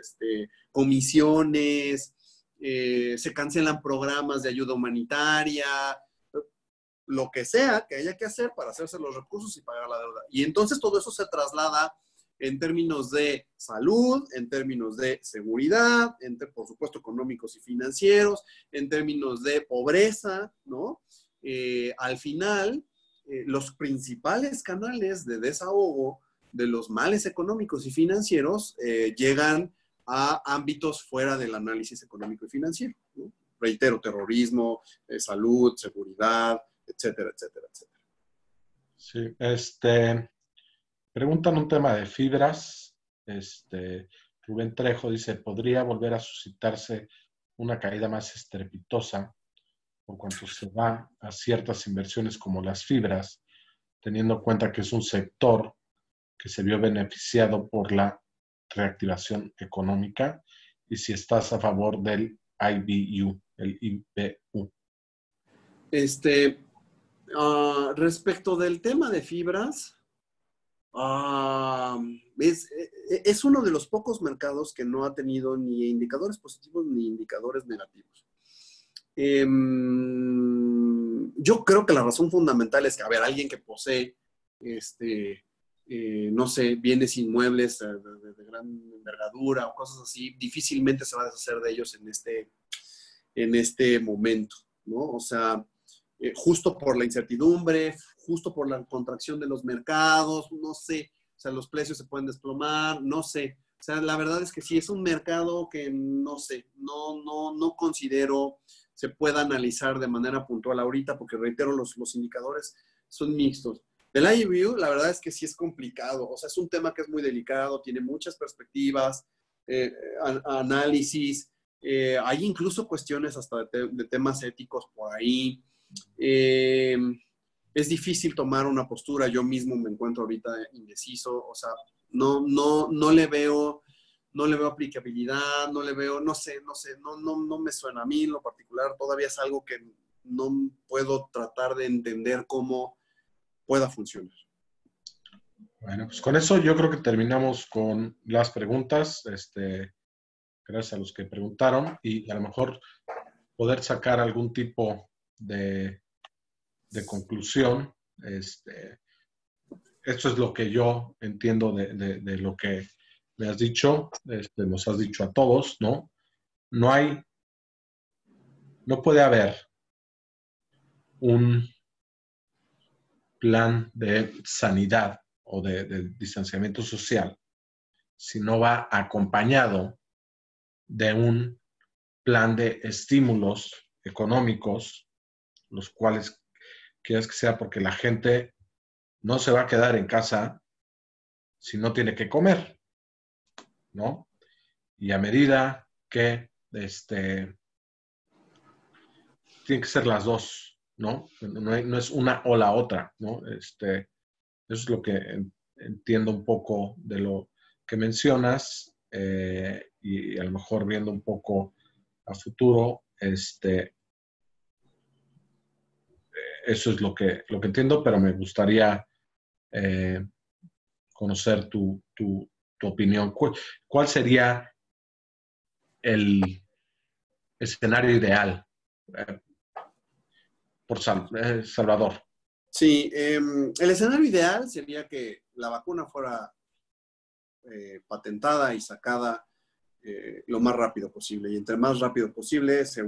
comisiones, se cancelan programas de ayuda humanitaria, lo que sea que haya que hacer para hacerse los recursos y pagar la deuda. Y entonces todo eso se traslada en términos de salud, en términos de seguridad, por supuesto económicos y financieros, en términos de pobreza, ¿no? Al final, los principales canales de desahogo de los males económicos y financieros llegan a ámbitos fuera del análisis económico y financiero, ¿no? Reitero, terrorismo, salud, seguridad, etcétera, etcétera, etcétera. Sí, preguntan un tema de fibras. Rubén Trejo dice, ¿podría volver a suscitarse una caída más estrepitosa por cuanto se va a ciertas inversiones como las fibras, teniendo en cuenta que es un sector que se vio beneficiado por la reactivación económica? Y si estás a favor del IBU, el IBU. Respecto del tema de fibras, es uno de los pocos mercados que no ha tenido ni indicadores positivos ni indicadores negativos. Yo creo que la razón fundamental es que, a ver, alguien que posee, no sé, bienes inmuebles de gran envergadura o cosas así, difícilmente se va a deshacer de ellos en este momento, ¿no? O sea, justo por la incertidumbre, justo por la contracción de los mercados, no sé, o sea, los precios se pueden desplomar, no sé. O sea, la verdad es que sí, es un mercado que no sé, no considero se pueda analizar de manera puntual ahorita, porque reitero, los indicadores son mixtos. Del IBU, la verdad es que sí es complicado. O sea, es un tema que es muy delicado, tiene muchas perspectivas, análisis. Hay incluso cuestiones hasta de temas éticos por ahí. Es difícil tomar una postura. Yo mismo me encuentro ahorita indeciso. O sea, no le veo aplicabilidad, no le veo, no me suena a mí en lo particular. Todavía es algo que no puedo tratar de entender cómo pueda funcionar. Bueno, pues con eso yo creo que terminamos con las preguntas. Gracias a los que preguntaron y a lo mejor poder sacar algún tipo de conclusión. Esto es lo que yo entiendo de lo que me has dicho, nos has dicho a todos, ¿no? No puede haber un plan de sanidad o de distanciamiento social si no va acompañado de un plan de estímulos económicos, los cuales quieras que sea, porque la gente no se va a quedar en casa si no tiene que comer, ¿no? Y a medida que, tienen que ser las dos, ¿no? No es una o la otra, ¿no? Eso es lo que entiendo un poco de lo que mencionas y a lo mejor viendo un poco a futuro, eso es lo que entiendo, pero me gustaría conocer tu opinión. ¿Cuál sería el escenario ideal por Salvador? Sí, el escenario ideal sería que la vacuna fuera patentada y sacada lo más rápido posible. Y entre más rápido posible, sin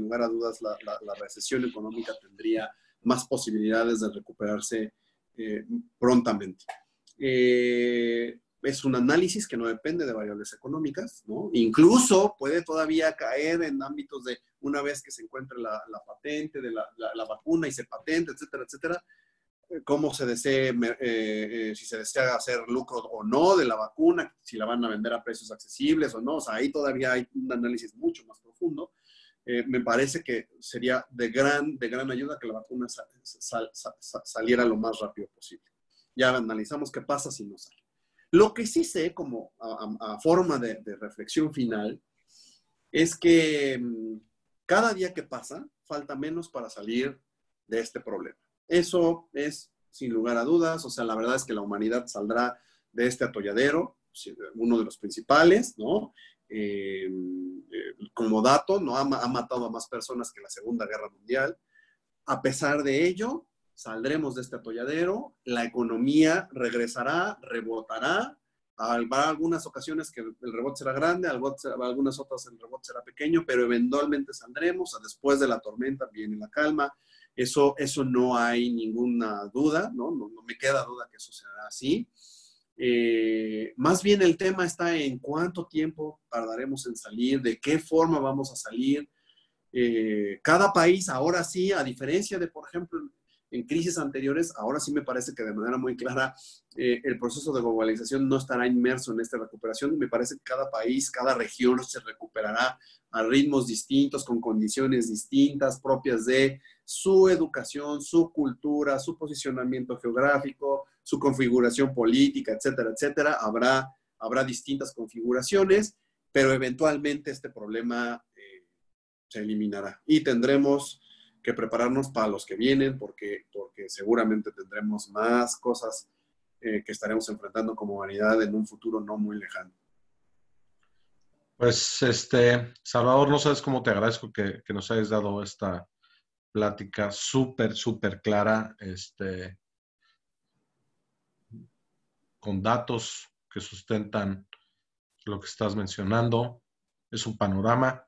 lugar a dudas, la recesión económica tendría más posibilidades de recuperarse prontamente. es un análisis que no depende de variables económicas, ¿no? Incluso puede todavía caer en ámbitos de una vez que se encuentre la patente, de la vacuna y se patente, etcétera, etcétera, cómo se desee, si se desea hacer lucro o no de la vacuna, si la van a vender a precios accesibles o no. O sea, ahí todavía hay un análisis mucho más profundo. Me parece que sería de gran ayuda que la vacuna saliera lo más rápido posible. Ya analizamos qué pasa si no sale. Lo que sí sé, como a forma de reflexión final, es que cada día que pasa, falta menos para salir de este problema. Eso es, sin lugar a dudas, o sea, la verdad es que la humanidad saldrá de este atolladero, uno de los principales, ¿no? Como dato, ¿no? Ha matado a más personas que la Segunda Guerra Mundial. A pesar de ello, saldremos de este atolladero, la economía regresará, rebotará. Habrá algunas ocasiones que el rebote será grande, algunas otras el rebote será pequeño, pero eventualmente saldremos. Después de la tormenta viene la calma. Eso no hay ninguna duda, ¿no? No me queda duda que eso será así. Más bien el tema está en cuánto tiempo tardaremos en salir, de qué forma vamos a salir. Cada país ahora sí, a diferencia de, por ejemplo, en crisis anteriores, ahora sí me parece que de manera muy clara el proceso de globalización no estará inmerso en esta recuperación. Me parece que cada país, cada región se recuperará a ritmos distintos, con condiciones distintas, propias de su educación, su cultura, su posicionamiento geográfico, su configuración política, etcétera, etcétera. Habrá distintas configuraciones, pero eventualmente este problema se eliminará y tendremos que prepararnos para los que vienen, porque seguramente tendremos más cosas que estaremos enfrentando como humanidad en un futuro no muy lejano. Pues, Salvador, no sabes cómo te agradezco que nos hayas dado esta plática súper, súper clara, con datos que sustentan lo que estás mencionando. Es un panorama.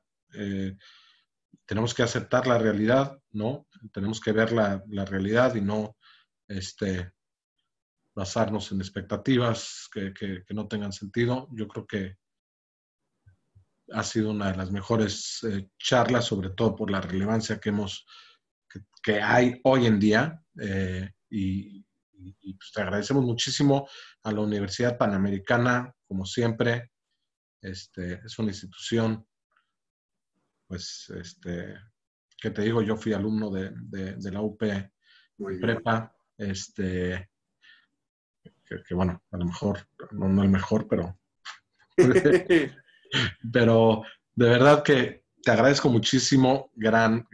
Tenemos que aceptar la realidad, ¿no? Tenemos que ver la realidad y no basarnos en expectativas que no tengan sentido. Yo creo que ha sido una de las mejores charlas, sobre todo por la relevancia que hay hoy en día. Y pues te agradecemos muchísimo a la Universidad Panamericana, como siempre. Es una institución, pues, ¿qué te digo? Yo fui alumno de la UP en prepa, que bueno, a lo mejor, no el mejor, pero, pero de verdad que te agradezco muchísimo, gran,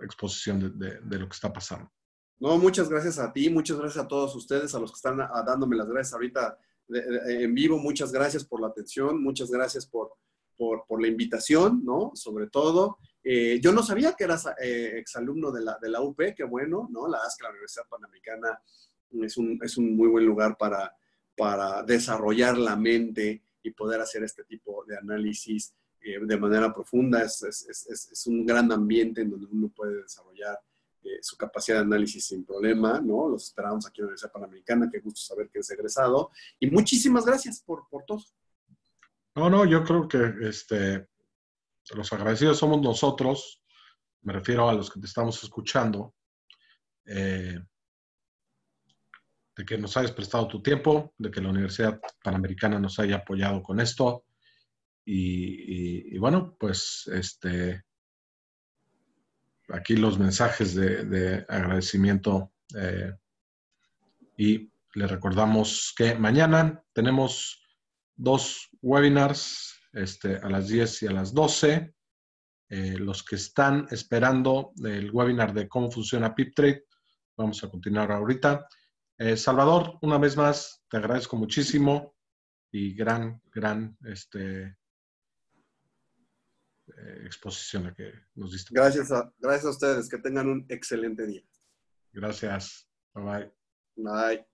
exposición de lo que está pasando. No, muchas gracias a ti, muchas gracias a todos ustedes, a los que están dándome las gracias ahorita en vivo, muchas gracias por la atención, muchas gracias por la invitación, ¿no? Sobre todo, yo no sabía que eras exalumno de la UP, qué bueno, ¿no? La Universidad Panamericana es un muy buen lugar para desarrollar la mente y poder hacer este tipo de análisis de manera profunda. Es un gran ambiente en donde uno puede desarrollar su capacidad de análisis sin problema, ¿no? Los esperamos aquí en la Universidad Panamericana. Qué gusto saber que es egresado. Y muchísimas gracias por todo. No, yo creo que los agradecidos somos nosotros, me refiero a los que te estamos escuchando, de que nos hayas prestado tu tiempo, de que la Universidad Panamericana nos haya apoyado con esto, y bueno, pues aquí los mensajes de agradecimiento, y les recordamos que mañana tenemos 2 webinars, a las 10 y a las 12. Los que están esperando el webinar de cómo funciona Peeptrade, vamos a continuar ahorita. Salvador, una vez más, te agradezco muchísimo y gran exposición la que nos diste. Gracias a ustedes. Que tengan un excelente día. Gracias. Bye. Bye.